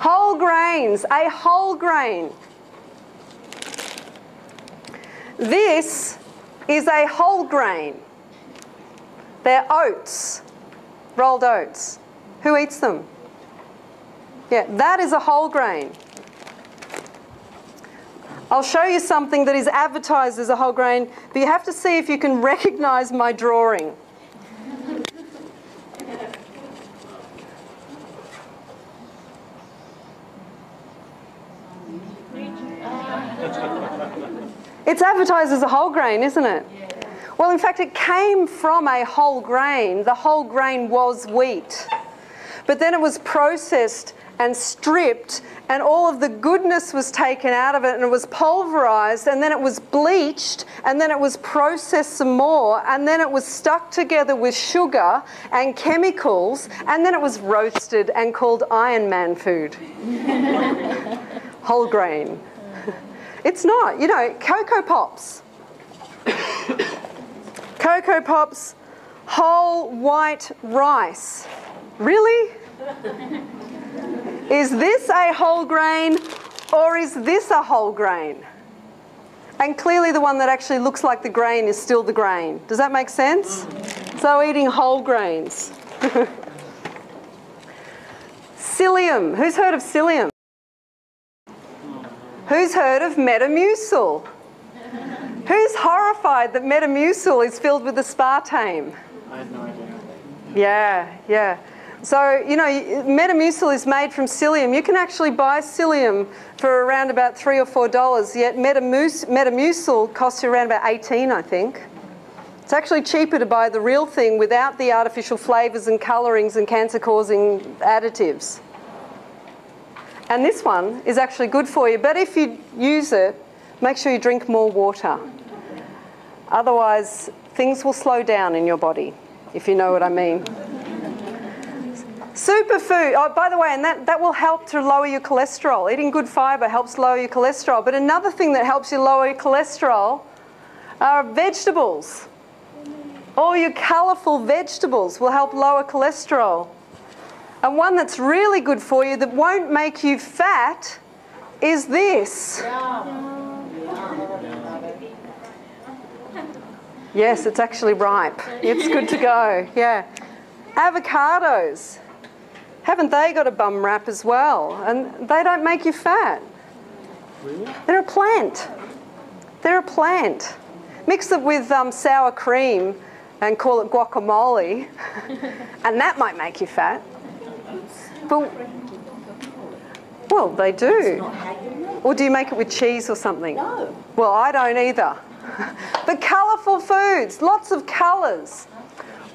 Whole grains, a whole grain. This is a whole grain. They're oats, rolled oats. Who eats them? Yeah, that is a whole grain. I'll show you something that is advertised as a whole grain, but you have to see if you can recognize my drawing. It's advertised as a whole grain, isn't it? Yeah. Well, in fact, it came from a whole grain. The whole grain was wheat. But then it was processed and stripped, and all of the goodness was taken out of it, and it was pulverized, and then it was bleached, and then it was processed some more, and then it was stuck together with sugar and chemicals, and then it was roasted and called Iron Man food. Whole grain. It's not, you know, Cocoa Pops. Cocoa Pops, whole white rice. Really? Is this a whole grain or is this a whole grain? And clearly the one that actually looks like the grain is still the grain. Does that make sense? So eating whole grains. Psyllium. Who's heard of psyllium? Who's heard of Metamucil? Who's horrified that Metamucil is filled with aspartame? I had no idea. Yeah, yeah. So, you know, Metamucil is made from psyllium. You can actually buy psyllium for around about three or four dollars, yet Metamucil, Metamucil costs you around about eighteen, I think. It's actually cheaper to buy the real thing without the artificial flavours and colourings and cancer-causing additives. And this one is actually good for you, but if you use it, make sure you drink more water. Otherwise, things will slow down in your body, if you know what I mean. Superfood, oh, by the way, and that, that will help to lower your cholesterol. Eating good fibre helps lower your cholesterol. But another thing that helps you lower your cholesterol are vegetables. All your colourful vegetables will help lower cholesterol. And one that's really good for you that won't make you fat is this. Yes, it's actually ripe. It's good to go, yeah. Avocados. Haven't they got a bum wrap as well? And they don't make you fat. Really? They're a plant. They're a plant. Mix it with um, sour cream and call it guacamole, and that might make you fat. But, well, they do. Or do you make it with cheese or something? No. Well, I don't either. But colourful foods, lots of colours.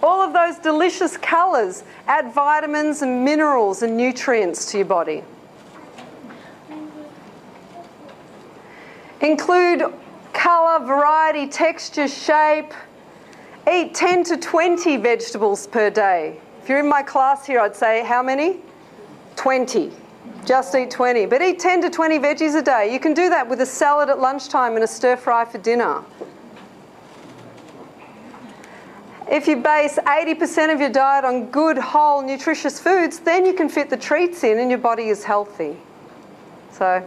All of those delicious colours add vitamins and minerals and nutrients to your body. Include colour, variety, texture, shape. Eat ten to twenty vegetables per day. If you're in my class here, I'd say how many? twenty. Just eat twenty. But eat ten to twenty veggies a day. You can do that with a salad at lunchtime and a stir-fry for dinner. If you base eighty percent of your diet on good, whole, nutritious foods, then you can fit the treats in and your body is healthy. So,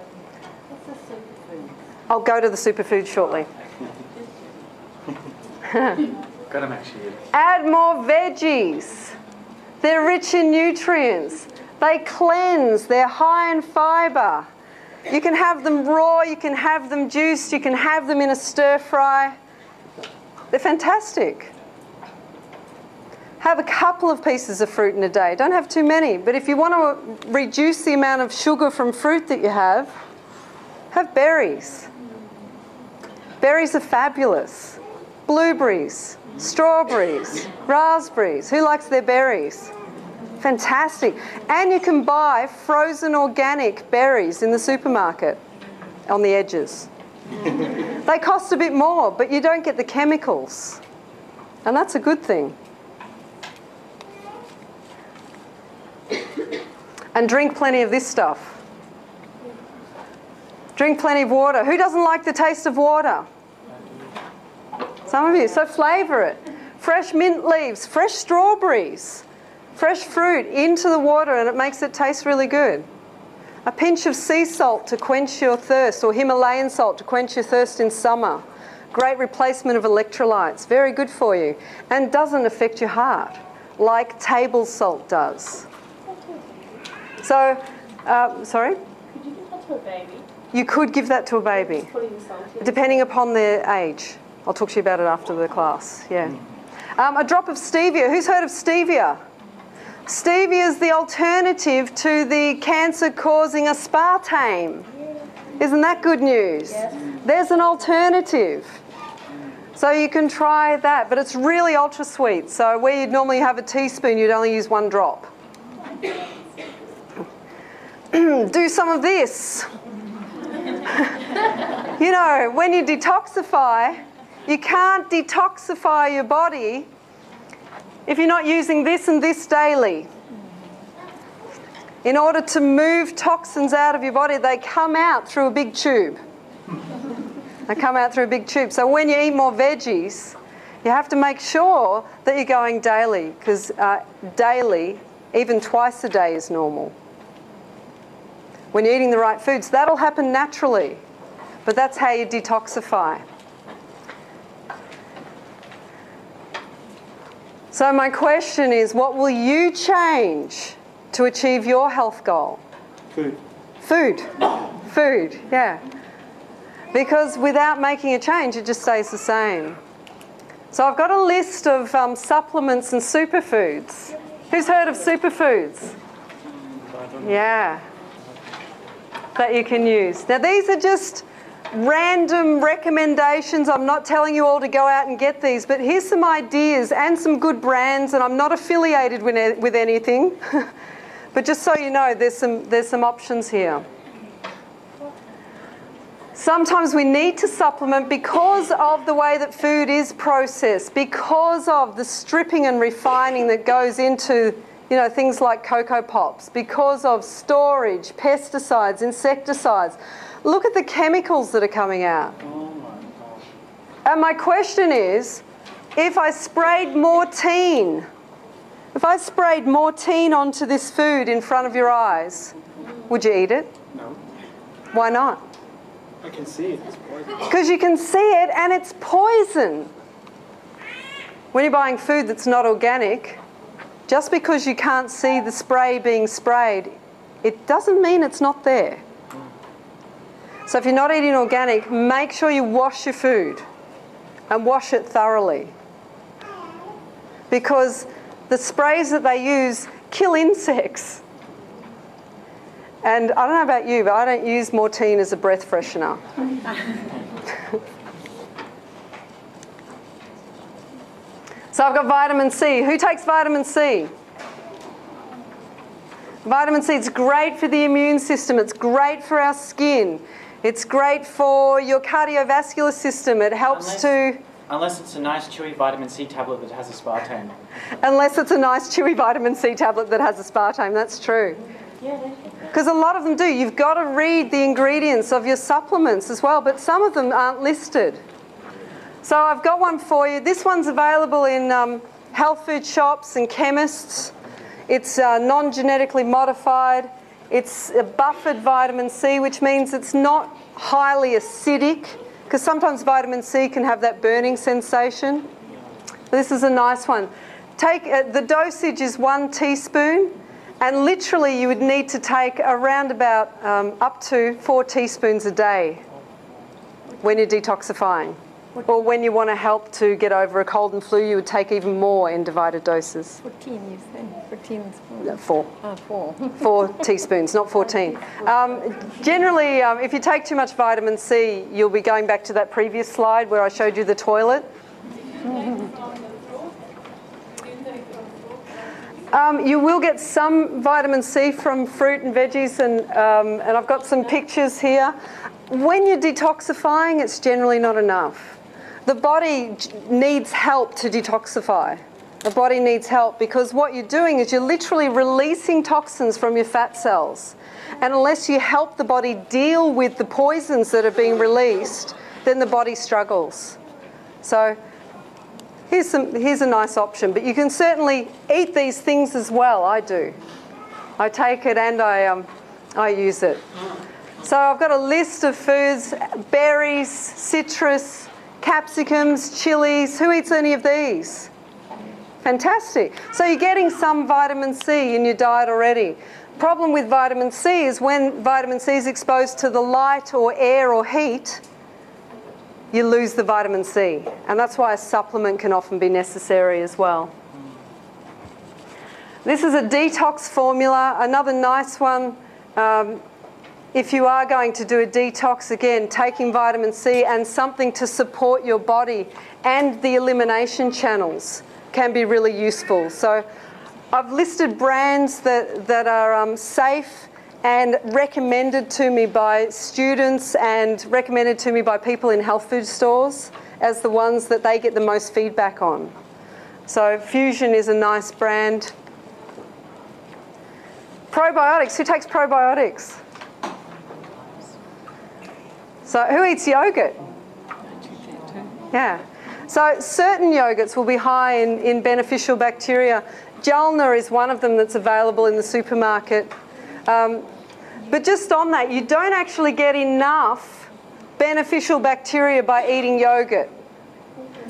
what's the superfood? I'll go to the superfood shortly. Got to make sure you add more veggies. They're rich in nutrients. They cleanse. They're high in fibre. You can have them raw. You can have them juiced. You can have them in a stir-fry. They're fantastic. Have a couple of pieces of fruit in a day. Don't have too many. But if you want to reduce the amount of sugar from fruit that you have, have berries. Berries are fabulous. Blueberries, strawberries, raspberries. Who likes their berries? Fantastic. And you can buy frozen organic berries in the supermarket on the edges. They cost a bit more, but you don't get the chemicals. And that's a good thing. And drink plenty of this stuff. Drink plenty of water. Who doesn't like the taste of water? Some of you. So flavour it. Fresh mint leaves, fresh strawberries, fresh fruit into the water, and it makes it taste really good. A pinch of sea salt to quench your thirst, or Himalayan salt to quench your thirst in summer. Great replacement of electrolytes. Very good for you. And doesn't affect your heart like table salt does. So, uh, sorry? Could you give that to a baby? You could give that to a baby, depending upon their age. I'll talk to you about it after the class, yeah. Um, a drop of stevia. Who's heard of stevia? Stevia is the alternative to the cancer-causing aspartame. Isn't that good news? Yes. There's an alternative. So you can try that, but it's really ultra-sweet. So where you'd normally have a teaspoon, you'd only use one drop. Do some of this. You know, when you detoxify, you can't detoxify your body if you're not using this and this daily. In order to move toxins out of your body, they come out through a big tube. They come out through a big tube. So when you eat more veggies, you have to make sure that you're going daily, because uh, daily, even twice a day is normal. When you're eating the right foods, that'll happen naturally. But that's how you detoxify. So my question is, what will you change to achieve your health goal? Food. Food. Food, yeah. Because without making a change, it just stays the same. So I've got a list of um, supplements and superfoods. Who's heard of superfoods? Yeah. That you can use. Now these are just random recommendations. I'm not telling you all to go out and get these, but here's some ideas and some good brands, and I'm not affiliated with, with anything. But just so you know, there's some, there's some options here. Sometimes we need to supplement because of the way that food is processed, because of the stripping and refining that goes into, you know, things like Cocoa Pops, because of storage, pesticides, insecticides. Look at the chemicals that are coming out. Oh my gosh. And my question is, if I sprayed Mortein, if I sprayed Mortein onto this food in front of your eyes, would you eat it? No. Why not? I can see it, it's poison. Because you can see it and it's poison. When you're buying food that's not organic, just because you can't see the spray being sprayed, it doesn't mean it's not there. So if you're not eating organic, make sure you wash your food and wash it thoroughly. Because the sprays that they use kill insects. And I don't know about you, but I don't use Mortein as a breath freshener. So I've got vitamin C. Who takes vitamin C? Vitamin C, it's great for the immune system. It's great for our skin. It's great for your cardiovascular system. It helps unless, to... Unless it's a nice chewy vitamin C tablet that has aspartame. Unless it's a nice chewy vitamin C tablet that has aspartame, that's true. Because a lot of them do. You've got to read the ingredients of your supplements as well, but some of them aren't listed. So I've got one for you. This one's available in um, health food shops and chemists. It's uh, non-genetically modified. It's a buffered vitamin C, which means it's not highly acidic, because sometimes vitamin C can have that burning sensation. This is a nice one. Take uh, the dosage is one teaspoon. And literally you would need to take around about um, up to four teaspoons a day when you're detoxifying. Or when you want to help to get over a cold and flu, you would take even more in divided doses. fourteen, you said? fourteen spoons? Four. Oh, four. Four teaspoons, not fourteen. Um, generally, um, if you take too much vitamin C, you'll be going back to that previous slide where I showed you the toilet. Um, you will get some vitamin C from fruit and veggies, and, um, and I've got some pictures here. When you're detoxifying, it's generally not enough. The body needs help to detoxify. The body needs help because what you're doing is you're literally releasing toxins from your fat cells. And unless you help the body deal with the poisons that are being released, then the body struggles. So... Here's, some, here's a nice option, but you can certainly eat these things as well. I do. I take it and I, um, I use it. So I've got a list of foods, berries, citrus, capsicums, chilies. Who eats any of these? Fantastic. So you're getting some vitamin C in your diet already. Problem with vitamin C is when vitamin C is exposed to the light or air or heat, you lose the vitamin C. And that's why a supplement can often be necessary as well. This is a detox formula, another nice one. Um, if you are going to do a detox, again, taking vitamin C and something to support your body and the elimination channels can be really useful. So I've listed brands that, that are um, safe and recommended to me by students and recommended to me by people in health food stores as the ones that they get the most feedback on. So Fusion is a nice brand. Probiotics, who takes probiotics? So who eats yogurt? Yeah. So certain yogurts will be high in, in beneficial bacteria. Jalna is one of them that's available in the supermarket. Um, but just on that, you don't actually get enough beneficial bacteria by eating yogurt.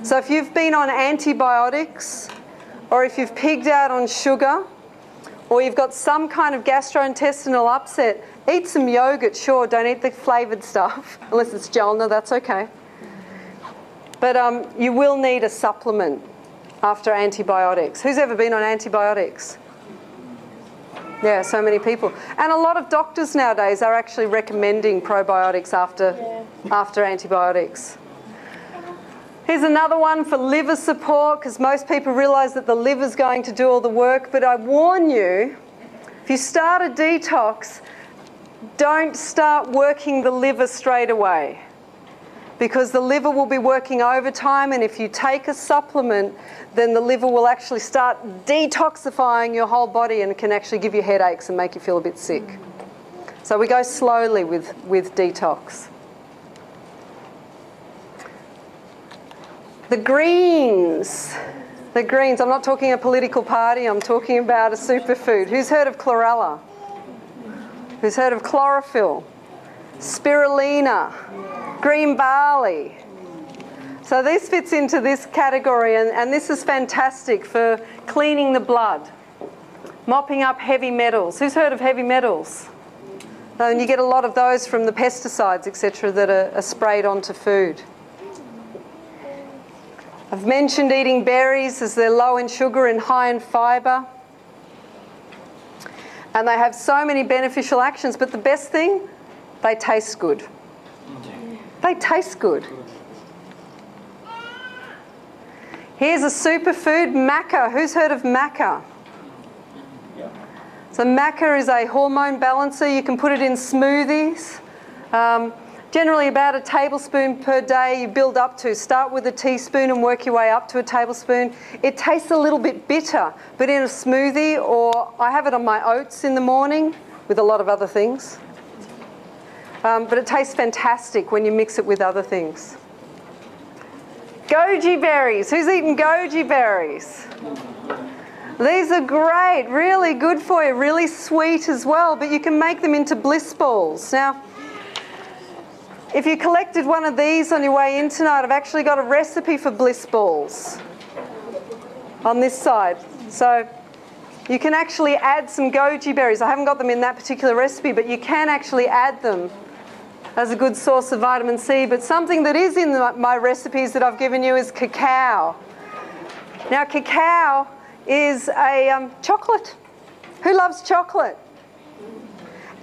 So if you've been on antibiotics, or if you've pigged out on sugar, or you've got some kind of gastrointestinal upset, eat some yogurt, sure, don't eat the flavoured stuff, unless it's Jalna, that's okay. But um, you will need a supplement after antibiotics. Who's ever been on antibiotics? Yeah, so many people. And a lot of doctors nowadays are actually recommending probiotics after, yeah. after antibiotics. Here's another one for liver support, because most people realise that the liver's going to do all the work. But I warn you, if you start a detox, don't start working the liver straight away, because the liver will be working overtime, and if you take a supplement, then the liver will actually start detoxifying your whole body and can actually give you headaches and make you feel a bit sick. So we go slowly with, with detox. The greens, the greens. I'm not talking a political party, I'm talking about a superfood. Who's heard of chlorella? Who's heard of chlorophyll? Spirulina. Green barley. So this fits into this category, and, and this is fantastic for cleaning the blood, mopping up heavy metals. Who's heard of heavy metals? And you get a lot of those from the pesticides, et cetera, that are, are sprayed onto food. I've mentioned eating berries as they're low in sugar and high in fibre. And they have so many beneficial actions, but the best thing, they taste good. They taste good. Here's a superfood, Macca. Who's heard of Macca? So Macca is a hormone balancer. You can put it in smoothies. Um, generally about a tablespoon per day you build up to. Start with a teaspoon and work your way up to a tablespoon. It tastes a little bit bitter, but in a smoothie, or I have it on my oats in the morning with a lot of other things. Um, but it tastes fantastic when you mix it with other things. Goji berries. Who's eaten goji berries? These are great, really good for you, really sweet as well, but you can make them into bliss balls. Now, if you collected one of these on your way in tonight, I've actually got a recipe for bliss balls on this side. So you can actually add some goji berries. I haven't got them in that particular recipe, but you can actually add them as a good source of vitamin C. But something that is in the, my recipes that I've given you is cacao. Now, cacao is a um, chocolate. Who loves chocolate?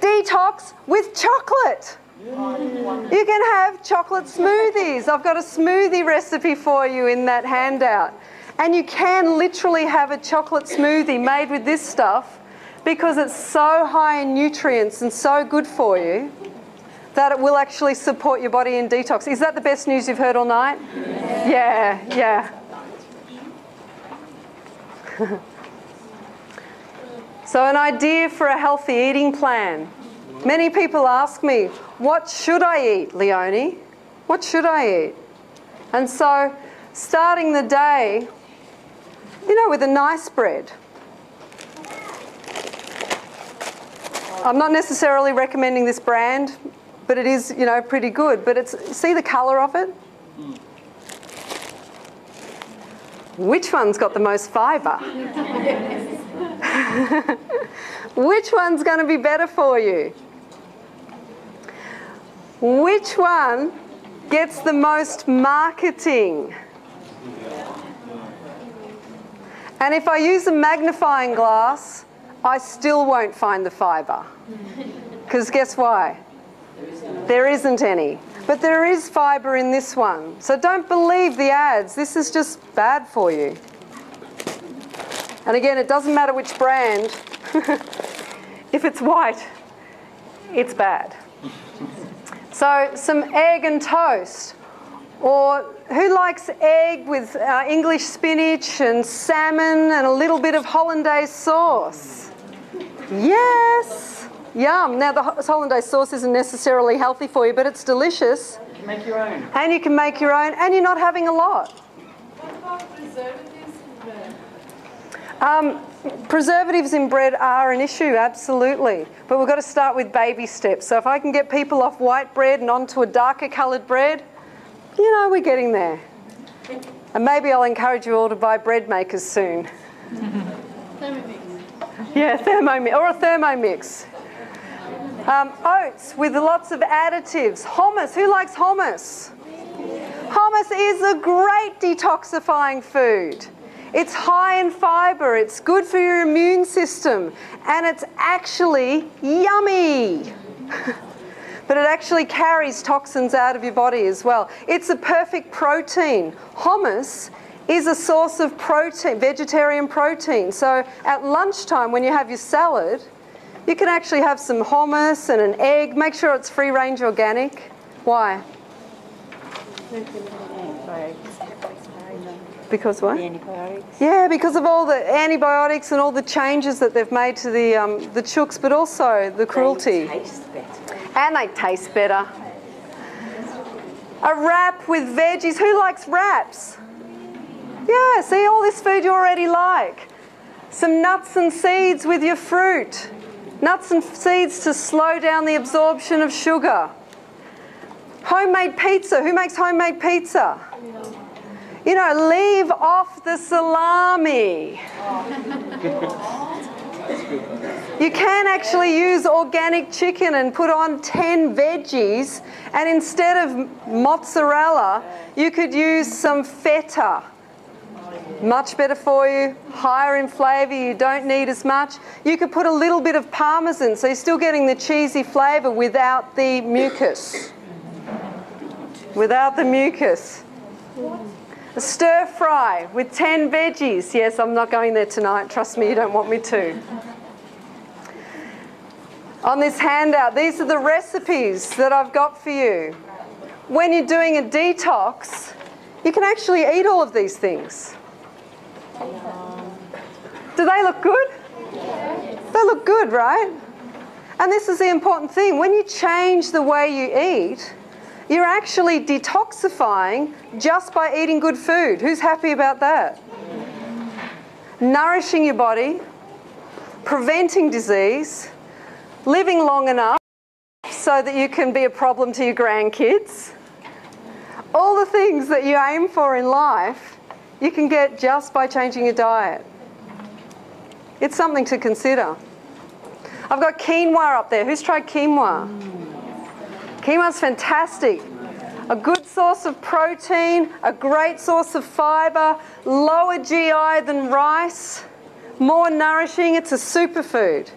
Detox with chocolate. You can have chocolate smoothies. I've got a smoothie recipe for you in that handout. And you can literally have a chocolate smoothie made with this stuff, because it's so high in nutrients and so good for you that it will actually support your body in detox. Is that the best news you've heard all night? Yeah, yeah. yeah. So an idea for a healthy eating plan. Many people ask me, what should I eat, Leonie? What should I eat? And so starting the day, you know, with a nice bread. I'm not necessarily recommending this brand, but it is, you know, pretty good. But it's, see the colour of it? Mm. Which one's got the most fibre? Which one's going to be better for you? Which one gets the most marketing? And if I use a magnifying glass, I still won't find the fibre. Because guess why? There isn't any. But there is fibre in this one. So don't believe the ads. This is just bad for you. And again, it doesn't matter which brand. If it's white, it's bad. So some egg and toast. Or who likes egg with uh, English spinach and salmon and a little bit of hollandaise sauce? Yes! Yum. Now, the hollandaise sauce isn't necessarily healthy for you, but it's delicious. You can make your own. And you can make your own, and you're not having a lot. What about preservatives in bread? Um, preservatives in bread are an issue, absolutely. But we've got to start with baby steps. So if I can get people off white bread and onto a darker coloured bread, you know, we're getting there. And maybe I'll encourage you all to buy bread makers soon. Thermomix. Yeah, Thermomix, or a Thermomix. Um, oats with lots of additives. Hummus, who likes hummus? Hummus is a great detoxifying food. It's high in fibre, it's good for your immune system, and it's actually yummy. But it actually carries toxins out of your body as well. It's a perfect protein. Hummus is a source of protein, vegetarian protein. So at lunchtime when you have your salad, You can actually have some hummus and an egg. Make sure it's free-range organic. Why? Because what? The antibiotics. Yeah, because of all the antibiotics and all the changes that they've made to the um, the chooks, but also the cruelty. They taste better. And they taste better. A wrap with veggies. Who likes wraps? Yeah, see, all this food you already like. Some nuts and seeds with your fruit. Nuts and seeds to slow down the absorption of sugar. Homemade pizza. Who makes homemade pizza? You know, leave off the salami. You can actually use organic chicken and put on ten veggies, and instead of mozzarella, you could use some feta. Much better for you, higher in flavour, you don't need as much. You could put a little bit of parmesan, so you're still getting the cheesy flavour without the mucus. Without the mucus. A stir fry with ten veggies. Yes, I'm not going there tonight. Trust me, you don't want me to. On this handout, these are the recipes that I've got for you. When you're doing a detox, you can actually eat all of these things. Do they look good? They look good, right? And this is the important thing. When you change the way you eat, you're actually detoxifying just by eating good food. Who's happy about that? Nourishing your body, preventing disease, living long enough so that you can be a problem to your grandkids. All the things that you aim for in life, you can get just by changing your diet. It's something to consider. I've got quinoa up there. Who's tried quinoa? Mm. Quinoa's fantastic. A good source of protein, a great source of fibre, lower G I than rice, more nourishing. It's a superfood.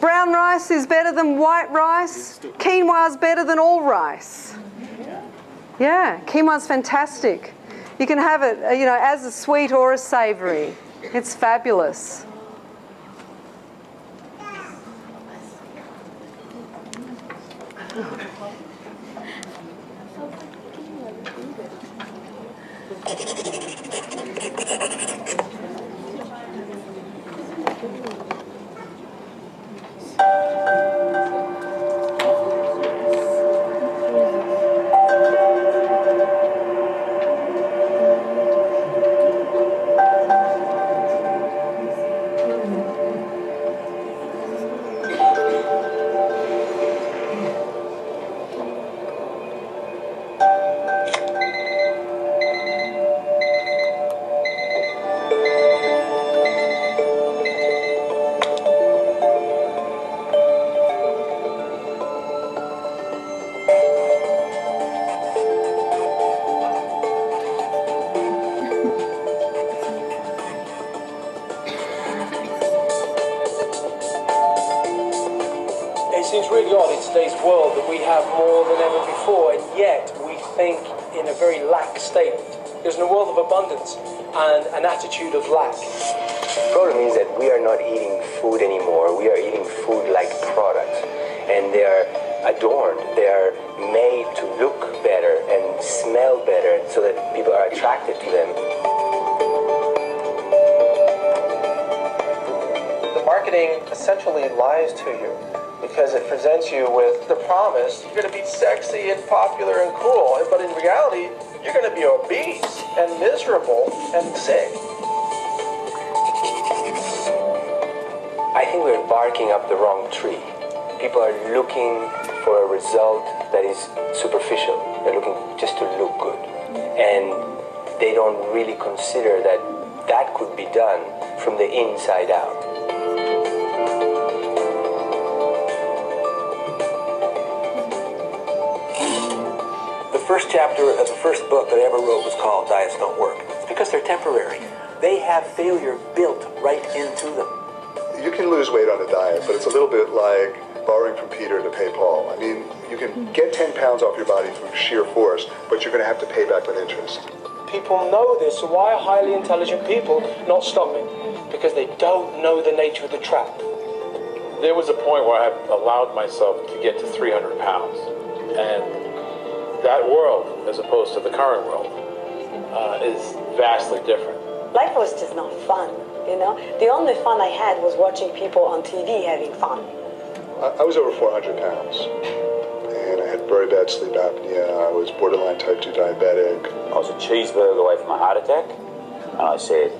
Brown rice is better than white rice. Quinoa's better than all rice. Yeah, quinoa's fantastic. You can have it, you know, as a sweet or a savoury. It's fabulous. So why are highly intelligent people not stopping? Because they don't know the nature of the trap. There was a point where I allowed myself to get to three hundred pounds. And that world, as opposed to the current world, uh, is vastly different. Life was just not fun, you know? The only fun I had was watching people on T V having fun. I, I was over four hundred pounds. And I had very bad sleep apnea. I was borderline type two diabetic. I was a cheeseburger away from a heart attack. And I said,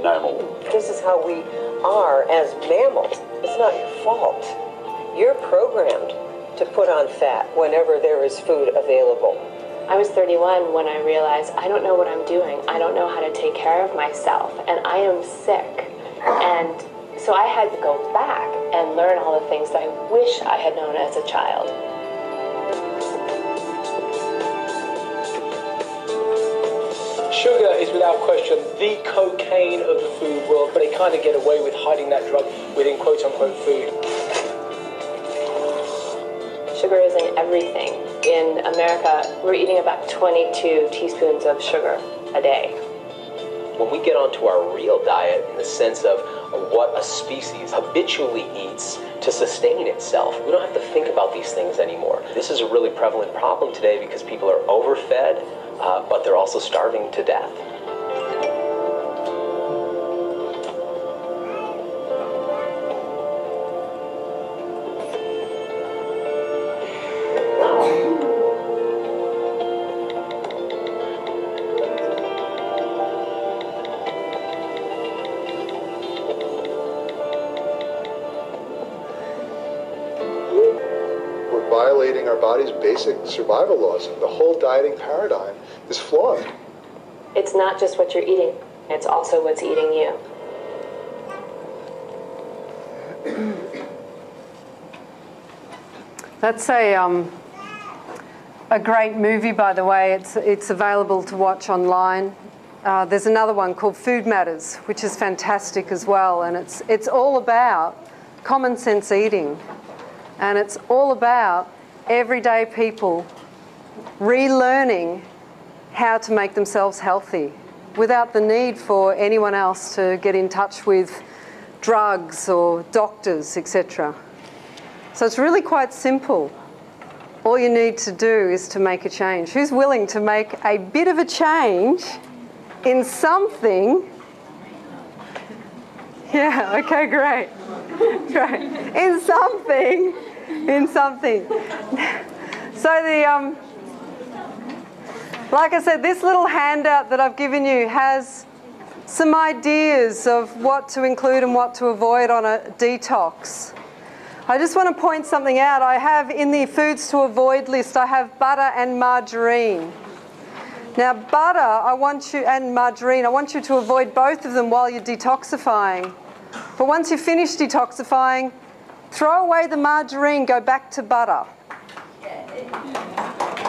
no more. This is how we are as mammals. It's not your fault. You're programmed to put on fat whenever there is food available. I was thirty-one when I realized I don't know what I'm doing. I don't know how to take care of myself, and I am sick. And so I had to go back and learn all the things that I wish I had known as a child. Sugar is without question the cocaine of the food world, but they kind of get away with hiding that drug within quote-unquote food. Sugar is in everything. In America, we're eating about twenty-two teaspoons of sugar a day. When we get onto our real diet, in the sense of what a species habitually eats to sustain itself, we don't have to think about these things anymore. This is a really prevalent problem today because people are overfed, Uh, but they're also starving to death. We're violating our body's basic survival laws. The whole dieting paradigm is flawed. It's not just what you're eating, it's also what's eating you. That's a um, a great movie, by the way. It's it's available to watch online. Uh, there's another one called Food Matters, which is fantastic as well, and it's it's all about common sense eating, and it's all about everyday people relearning how to make themselves healthy without the need for anyone else to get in touch with drugs or doctors, et cetera. So it's really quite simple. All you need to do is to make a change. Who's willing to make a bit of a change in something? Yeah, okay, great. Great. In something, in something. So the... Um, Like I said, this little handout that I've given you has some ideas of what to include and what to avoid on a detox. I just want to point something out. I have in the foods to avoid list, I have butter and margarine. Now butter, I want you, and margarine, I want you to avoid both of them while you're detoxifying. But once you finish detoxifying, throw away the margarine, go back to butter.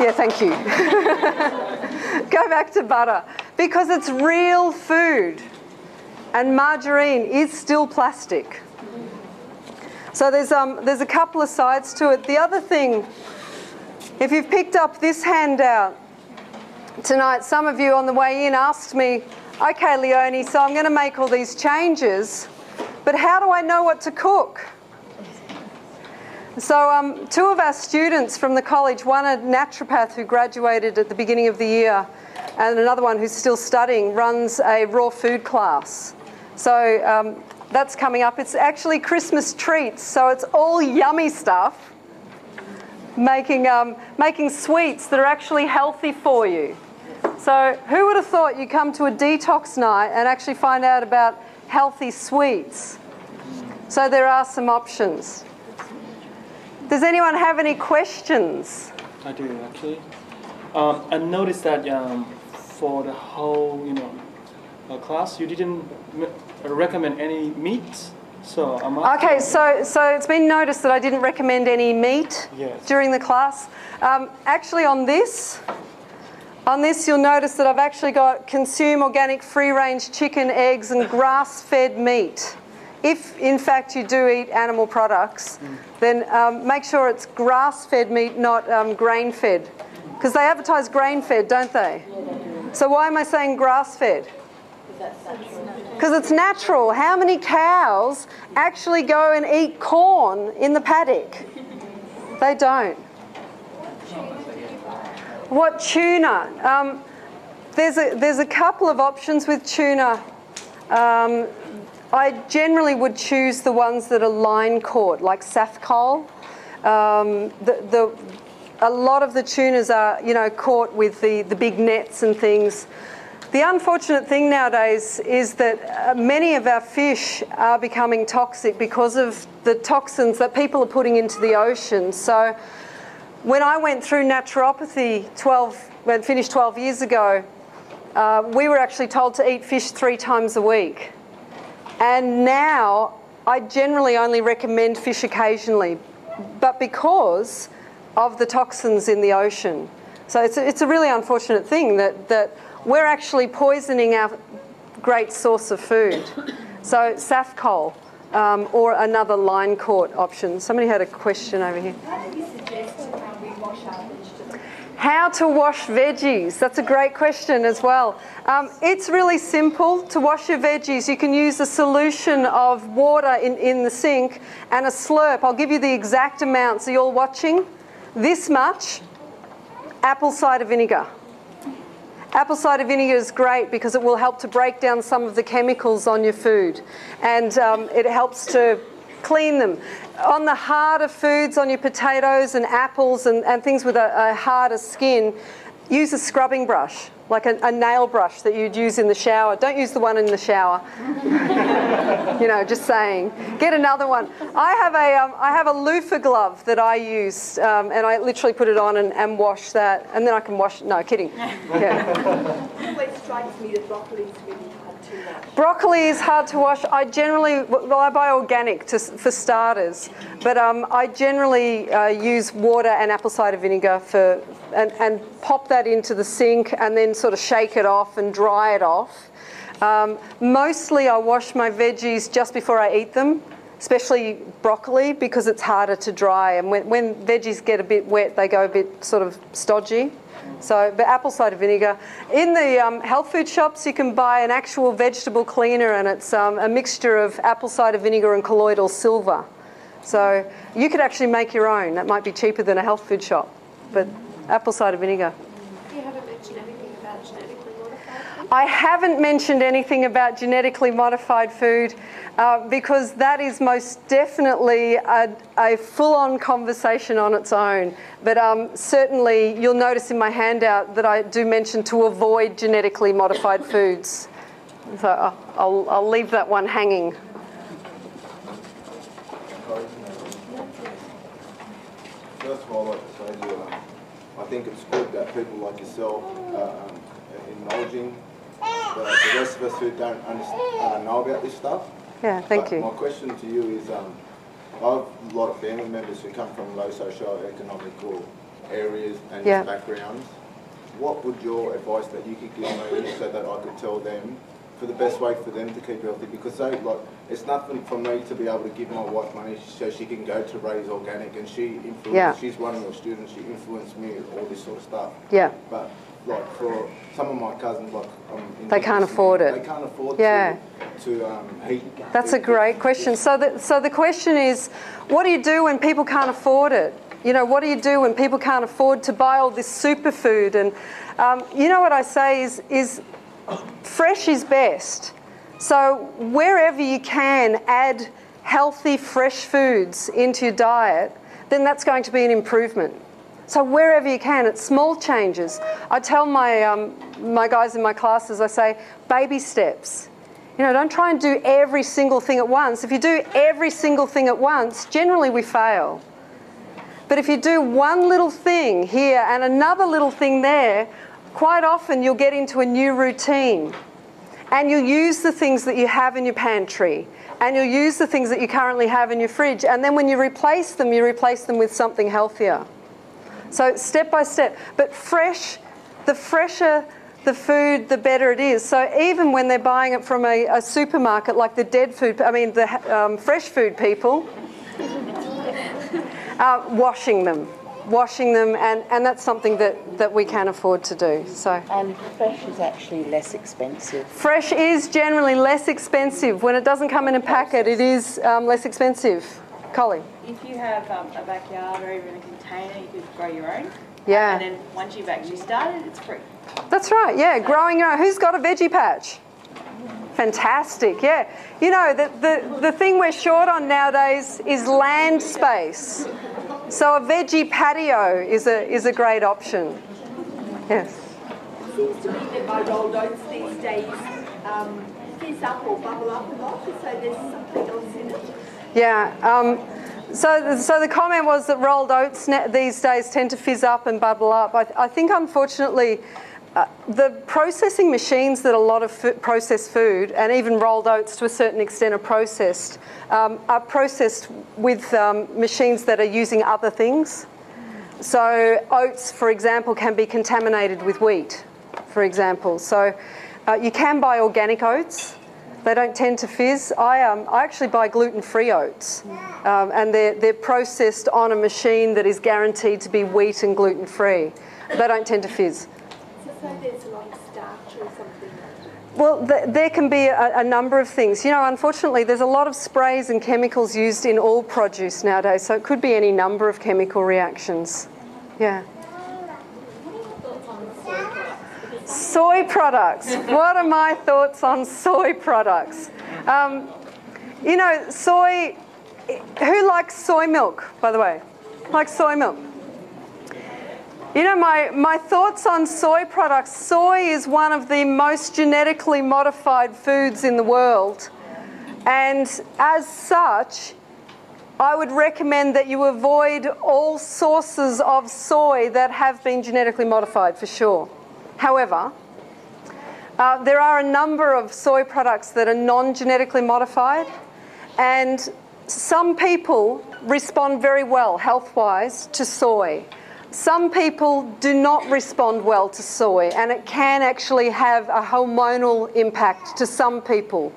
Yeah, thank you. Go back to butter because it's real food and margarine is still plastic. So there's, um, there's a couple of sides to it. The other thing, if you've picked up this handout tonight, some of you on the way in asked me, okay, Leonie, so I'm going to make all these changes, but how do I know what to cook? So um, two of our students from the college, one a naturopath who graduated at the beginning of the year and another one who's still studying, runs a raw food class. So um, that's coming up. It's actually Christmas treats, so it's all yummy stuff, making, um, making sweets that are actually healthy for you. So who would have thought you come to a detox night and actually find out about healthy sweets? So there are some options. Does anyone have any questions? I do, actually. Um, I noticed that um, for the whole, you know, uh, class, you didn't m recommend any meat. So I'm okay. So, so it's been noticed that I didn't recommend any meat yes. during the class. Um, actually, on this, on this, you'll notice that I've actually got consume organic, free-range chicken, eggs, and grass-fed meat. If, in fact, you do eat animal products, mm. then um, make sure it's grass-fed meat, not um, grain-fed. Because they advertise grain-fed, don't they? Yeah, they do. So why am I saying grass-fed? Because that's saturated. because it's natural. How many cows actually go and eat corn in the paddock? They don't. What tuna? Um, there's a there's a couple of options with tuna. Um, I generally would choose the ones that are line caught, like SAFCOL. Um, the the a lot of the tunas are you know caught with the the big nets and things. The unfortunate thing nowadays is that many of our fish are becoming toxic because of the toxins that people are putting into the ocean. So when I went through naturopathy twelve, when finished twelve years ago, uh, we were actually told to eat fish three times a week. And now I generally only recommend fish occasionally, but because of the toxins in the ocean. So it's a, it's a really unfortunate thing that, that we're actually poisoning our great source of food. So SAFCOL um, or another line caught option. Somebody had a question over here. How do you suggest how we wash our vegetables? How to wash veggies? That's a great question as well. Um, it's really simple to wash your veggies. You can use a solution of water in, in the sink and a slurp. I'll give you the exact amounts. Are you all watching? This much apple cider vinegar. Apple cider vinegar is great because it will help to break down some of the chemicals on your food, and um, it helps to clean them. On the harder foods, on your potatoes and apples and, and things with a, a harder skin, use a scrubbing brush, like a, a nail brush that you'd use in the shower. Don't use the one in the shower. You know, just saying. Get another one. I have a, um, I have a loofah glove that I use, um, and I literally put it on and, and wash that, and then I can wash. No, kidding. Yeah. It always strikes me that broccoli is really hard to wash. Broccoli is hard to wash. I generally, well, I buy organic to, for starters, but um, I generally uh, use water and apple cider vinegar for. And, and pop that into the sink and then sort of shake it off and dry it off. Um, mostly I wash my veggies just before I eat them, especially broccoli, because it's harder to dry. And when, when veggies get a bit wet, they go a bit sort of stodgy. So, but apple cider vinegar. In the um, health food shops, you can buy an actual vegetable cleaner, and it's um, a mixture of apple cider vinegar and colloidal silver. So you could actually make your own. That might be cheaper than a health food shop, but apple cider vinegar. You haven't mentioned anything about genetically modified food? I haven't mentioned anything about genetically modified food uh, because that is most definitely a, a full-on conversation on its own. But um, certainly you'll notice in my handout that I do mention to avoid genetically modified foods. So I'll, I'll leave that one hanging. First of all, I'd like to say that I think it's good that people like yourself uh, um, are acknowledging the, the rest of us who don't uh, know about this stuff. Yeah, thank but you. My question to you is, um, I have a lot of family members who come from low socio-economical areas and yeah. backgrounds. What would your advice that you could give me so that I could tell them for the best way for them to keep healthy? Because they, like, it's nothing for me to be able to give my wife money so she can go to Raise Organic, and she influenced, yeah. she's one of your students, she influenced me with all this sort of stuff. Yeah. But like for some of my cousins, like um, they can't afford it. They can't afford yeah. to, to um, heat. That's a great question. So the, so the question is, what do you do when people can't afford it? You know, what do you do when people can't afford to buy all this superfood? And um, you know what I say is is. Fresh is best. So wherever you can add healthy, fresh foods into your diet, then that's going to be an improvement. So wherever you can, it's small changes. I tell my, um, my guys in my classes, I say, baby steps. You know, don't try and do every single thing at once. If you do every single thing at once, generally we fail. But if you do one little thing here and another little thing there, quite often you'll get into a new routine, and you'll use the things that you have in your pantry, and you'll use the things that you currently have in your fridge, and then when you replace them, you replace them with something healthier. So step by step. But fresh, the fresher the food, the better it is. So even when they're buying it from a, a supermarket, like the dead food, I mean the um, fresh food people, uh, washing them. washing them, and, and that's something that, that we can afford to do. So. And fresh is actually less expensive. Fresh is generally less expensive. When it doesn't come in a packet, it is um, less expensive. Colleen? If you have um, a backyard or even a container, you could grow your own. Yeah. And then once you've actually started, it's free. That's right, yeah, growing your own. Who's got a veggie patch? Fantastic, yeah. You know, the, the, the thing we're short on nowadays is land space. So a veggie patio is a, is a great option. Yes. It seems to be that my rolled oats these days um, fizz up or bubble up a lot, so there's something else in it. Yeah. Um, so, so the comment was that rolled oats these days tend to fizz up and bubble up. I, th I think, unfortunately, uh, the processing machines that a lot of f processed food, and even rolled oats to a certain extent, are processed, um, are processed with um, machines that are using other things. So oats, for example, can be contaminated with wheat, for example. So uh, you can buy organic oats. They don't tend to fizz. I, um, I actually buy gluten-free oats, um, and they're, they're processed on a machine that is guaranteed to be wheat and gluten-free. They don't tend to fizz. So, so there's a lot of starch or something? Well, th there can be a, a number of things. You know, unfortunately, there's a lot of sprays and chemicals used in all produce nowadays, so it could be any number of chemical reactions. Yeah. Soy products. What are my thoughts on soy products? Um, you know, soy, who likes soy milk, by the way? Like soy milk? You know, my, my thoughts on soy products, soy is one of the most genetically modified foods in the world. And as such, I would recommend that you avoid all sources of soy that have been genetically modified, for sure. However, uh, there are a number of soy products that are non-genetically modified, and some people respond very well health-wise to soy. Some people do not respond well to soy, and it can actually have a hormonal impact to some people.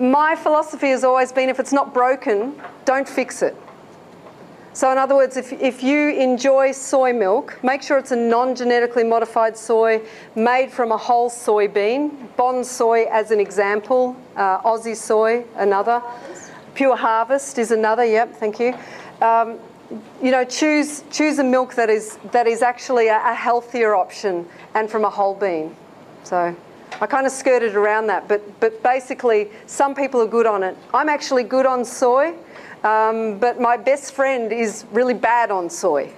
My philosophy has always been, if it's not broken, don't fix it. So in other words, if, if you enjoy soy milk, make sure it's a non-genetically modified soy made from a whole soybean. Bon Soy as an example, uh, Aussie Soy, another. Pure Harvest is another, yep, thank you. Um, you know, choose, choose a milk that is, that is actually a, a healthier option and from a whole bean. So I kind of skirted around that, but, but basically some people are good on it. I'm actually good on soy. Um, but my best friend is really bad on soy.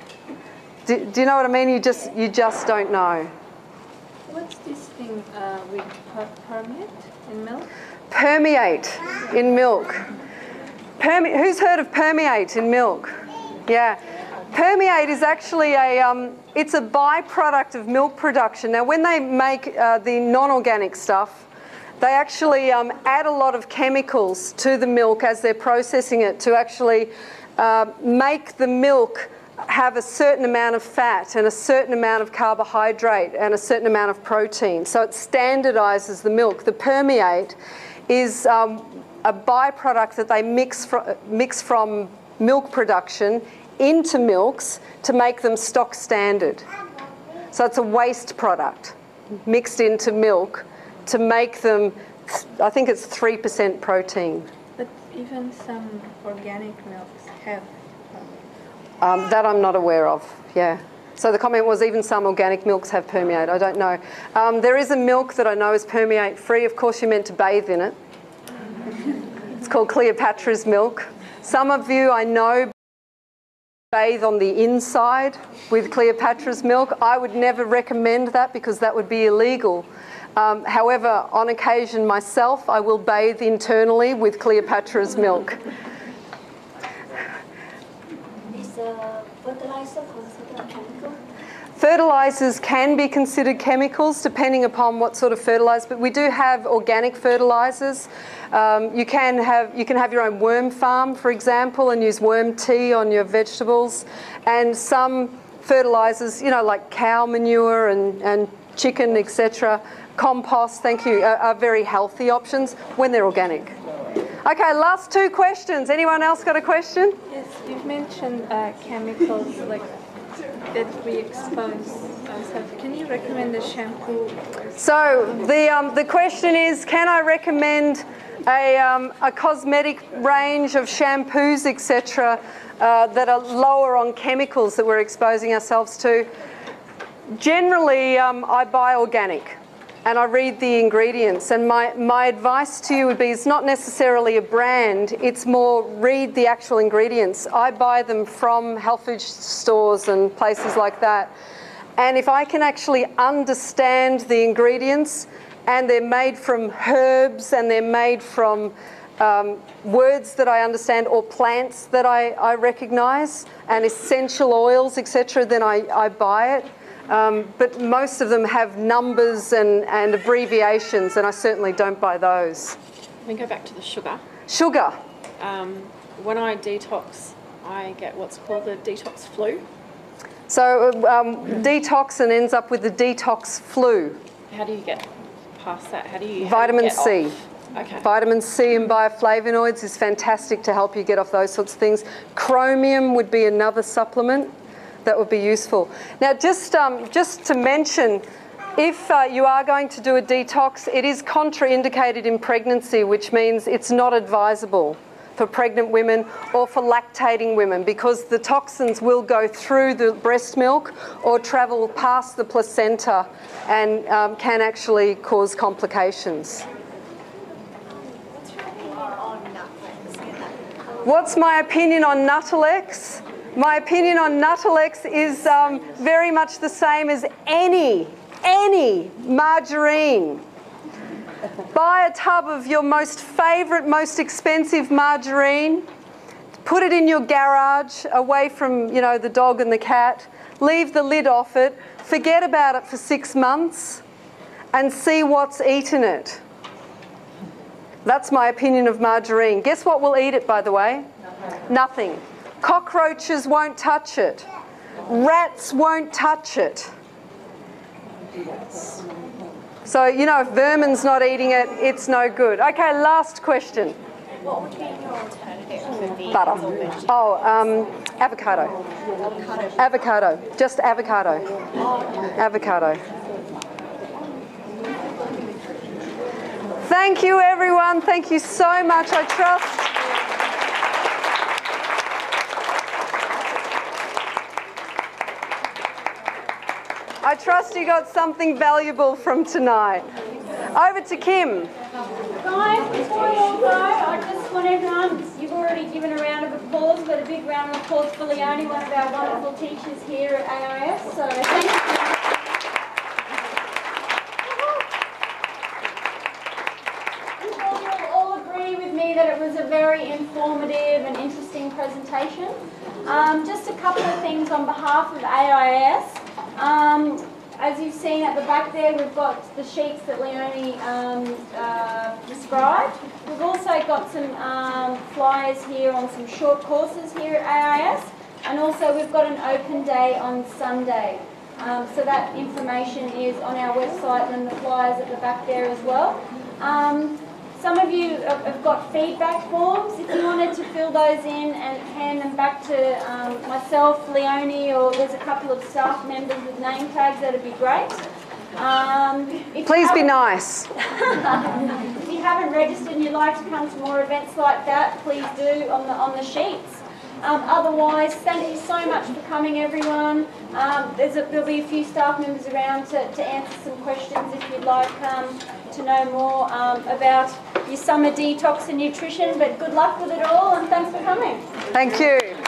Do, do you know what I mean? You just you just don't know. What's this thing uh, with per permeate in milk? Permeate in milk. Perme who's heard of permeate in milk? Yeah. Permeate is actually a um, it's a byproduct of milk production. Now, when they make uh, the non-organic stuff, they actually um, add a lot of chemicals to the milk as they're processing it to actually uh, make the milk have a certain amount of fat and a certain amount of carbohydrate and a certain amount of protein. So it standardizes the milk. The permeate is um, a byproduct that they mix, fr mix from milk production into milks to make them stock standard. So it's a waste product mixed into milk to make them, I think it's three percent protein. But even some organic milks have permeate. Um, that I'm not aware of, yeah. So the comment was even some organic milks have permeate, I don't know. Um, there is a milk that I know is permeate free. Of course you're meant to bathe in it. It's called Cleopatra's Milk. Some of you I know bathe on the inside with Cleopatra's Milk. I would never recommend that because that would be illegal. Um, however, on occasion myself, I will bathe internally with Cleopatra's Milk. Is uh, fertilizer considered chemical? Fertilisers can be considered chemicals depending upon what sort of fertiliser, but we do have organic fertilisers. Um, you can have you can have your own worm farm, for example, and use worm tea on your vegetables. And some fertilisers, you know, like cow manure and, and chicken, et cetera, compost, thank you, are, are very healthy options when they're organic. Okay, last two questions. Anyone else got a question? Yes, you've mentioned uh, chemicals like that we expose ourselves. Can you recommend a shampoo? So the, um, the question is, can I recommend a, um, a cosmetic range of shampoos, et cetera, uh, that are lower on chemicals that we're exposing ourselves to? Generally, um, I buy organic and I read the ingredients, and my, my advice to you would be, it's not necessarily a brand, it's more read the actual ingredients. I buy them from health food stores and places like that, and if I can actually understand the ingredients, and they're made from herbs and they're made from um, words that I understand or plants that I, I recognise, and essential oils, et cetera, then I, I buy it. Um, but most of them have numbers and, and abbreviations, and I certainly don't buy those. Let me go back to the sugar. Sugar. Um, when I detox, I get what's called the detox flu. So um, detox and ends up with the detox flu. How do you get past that? How do you Vitamin how do you get C. Off? Okay. Vitamin C and bioflavonoids is fantastic to help you get off those sorts of things. Chromium would be another supplement that would be useful. Now, just, um, just to mention, if uh, you are going to do a detox, it is contraindicated in pregnancy, which means it's not advisable for pregnant women or for lactating women, because the toxins will go through the breast milk or travel past the placenta and um, can actually cause complications. What's my opinion on Nuttelex? My opinion on Nuttelex is um, very much the same as any, any margarine. Buy a tub of your most favourite, most expensive margarine, put it in your garage away from, you know, the dog and the cat, leave the lid off it, forget about it for six months and see what's eaten it. That's my opinion of margarine. Guess what will eat it, by the way? Nothing. Nothing. Cockroaches won't touch it. Rats won't touch it. So, you know, if vermin's not eating it, it's no good. Okay, last question. What would be your alternative? Butter. Oh, um, avocado. Avocado. Avocado. Just avocado. Avocado. Thank you, everyone. Thank you so much. I trust. I trust you got something valuable from tonight. Over to Kim. Guys, before you all go, I just want everyone, you've already given a round of applause, but a big round of applause for Leonie, one of our wonderful teachers here at A I S. So thank you. You all will all agree with me that it was a very informative and interesting presentation. Um, just a couple of things on behalf of A I S. Um, as you've seen at the back there, we've got the sheets that Leonie um, uh, described. We've also got some um, flyers here on some short courses here at A I S, and also we've got an open day on Sunday. Um, so that information is on our website and the flyers at the back there as well. Um, some of you have got feedback forms. If you wanted to fill those in and hand them back to um, myself, Leonie, or there's a couple of staff members with name tags, that'd be great. Um, Please be nice. If you haven't registered and you'd like to come to more events like that, please do on the, on the sheets. Um, otherwise, thank you so much for coming, everyone. Um, there's a, there'll be a few staff members around to, to answer some questions if you'd like um, to know more um, about your summer detox and nutrition. But good luck with it all, and thanks for coming. Thank you.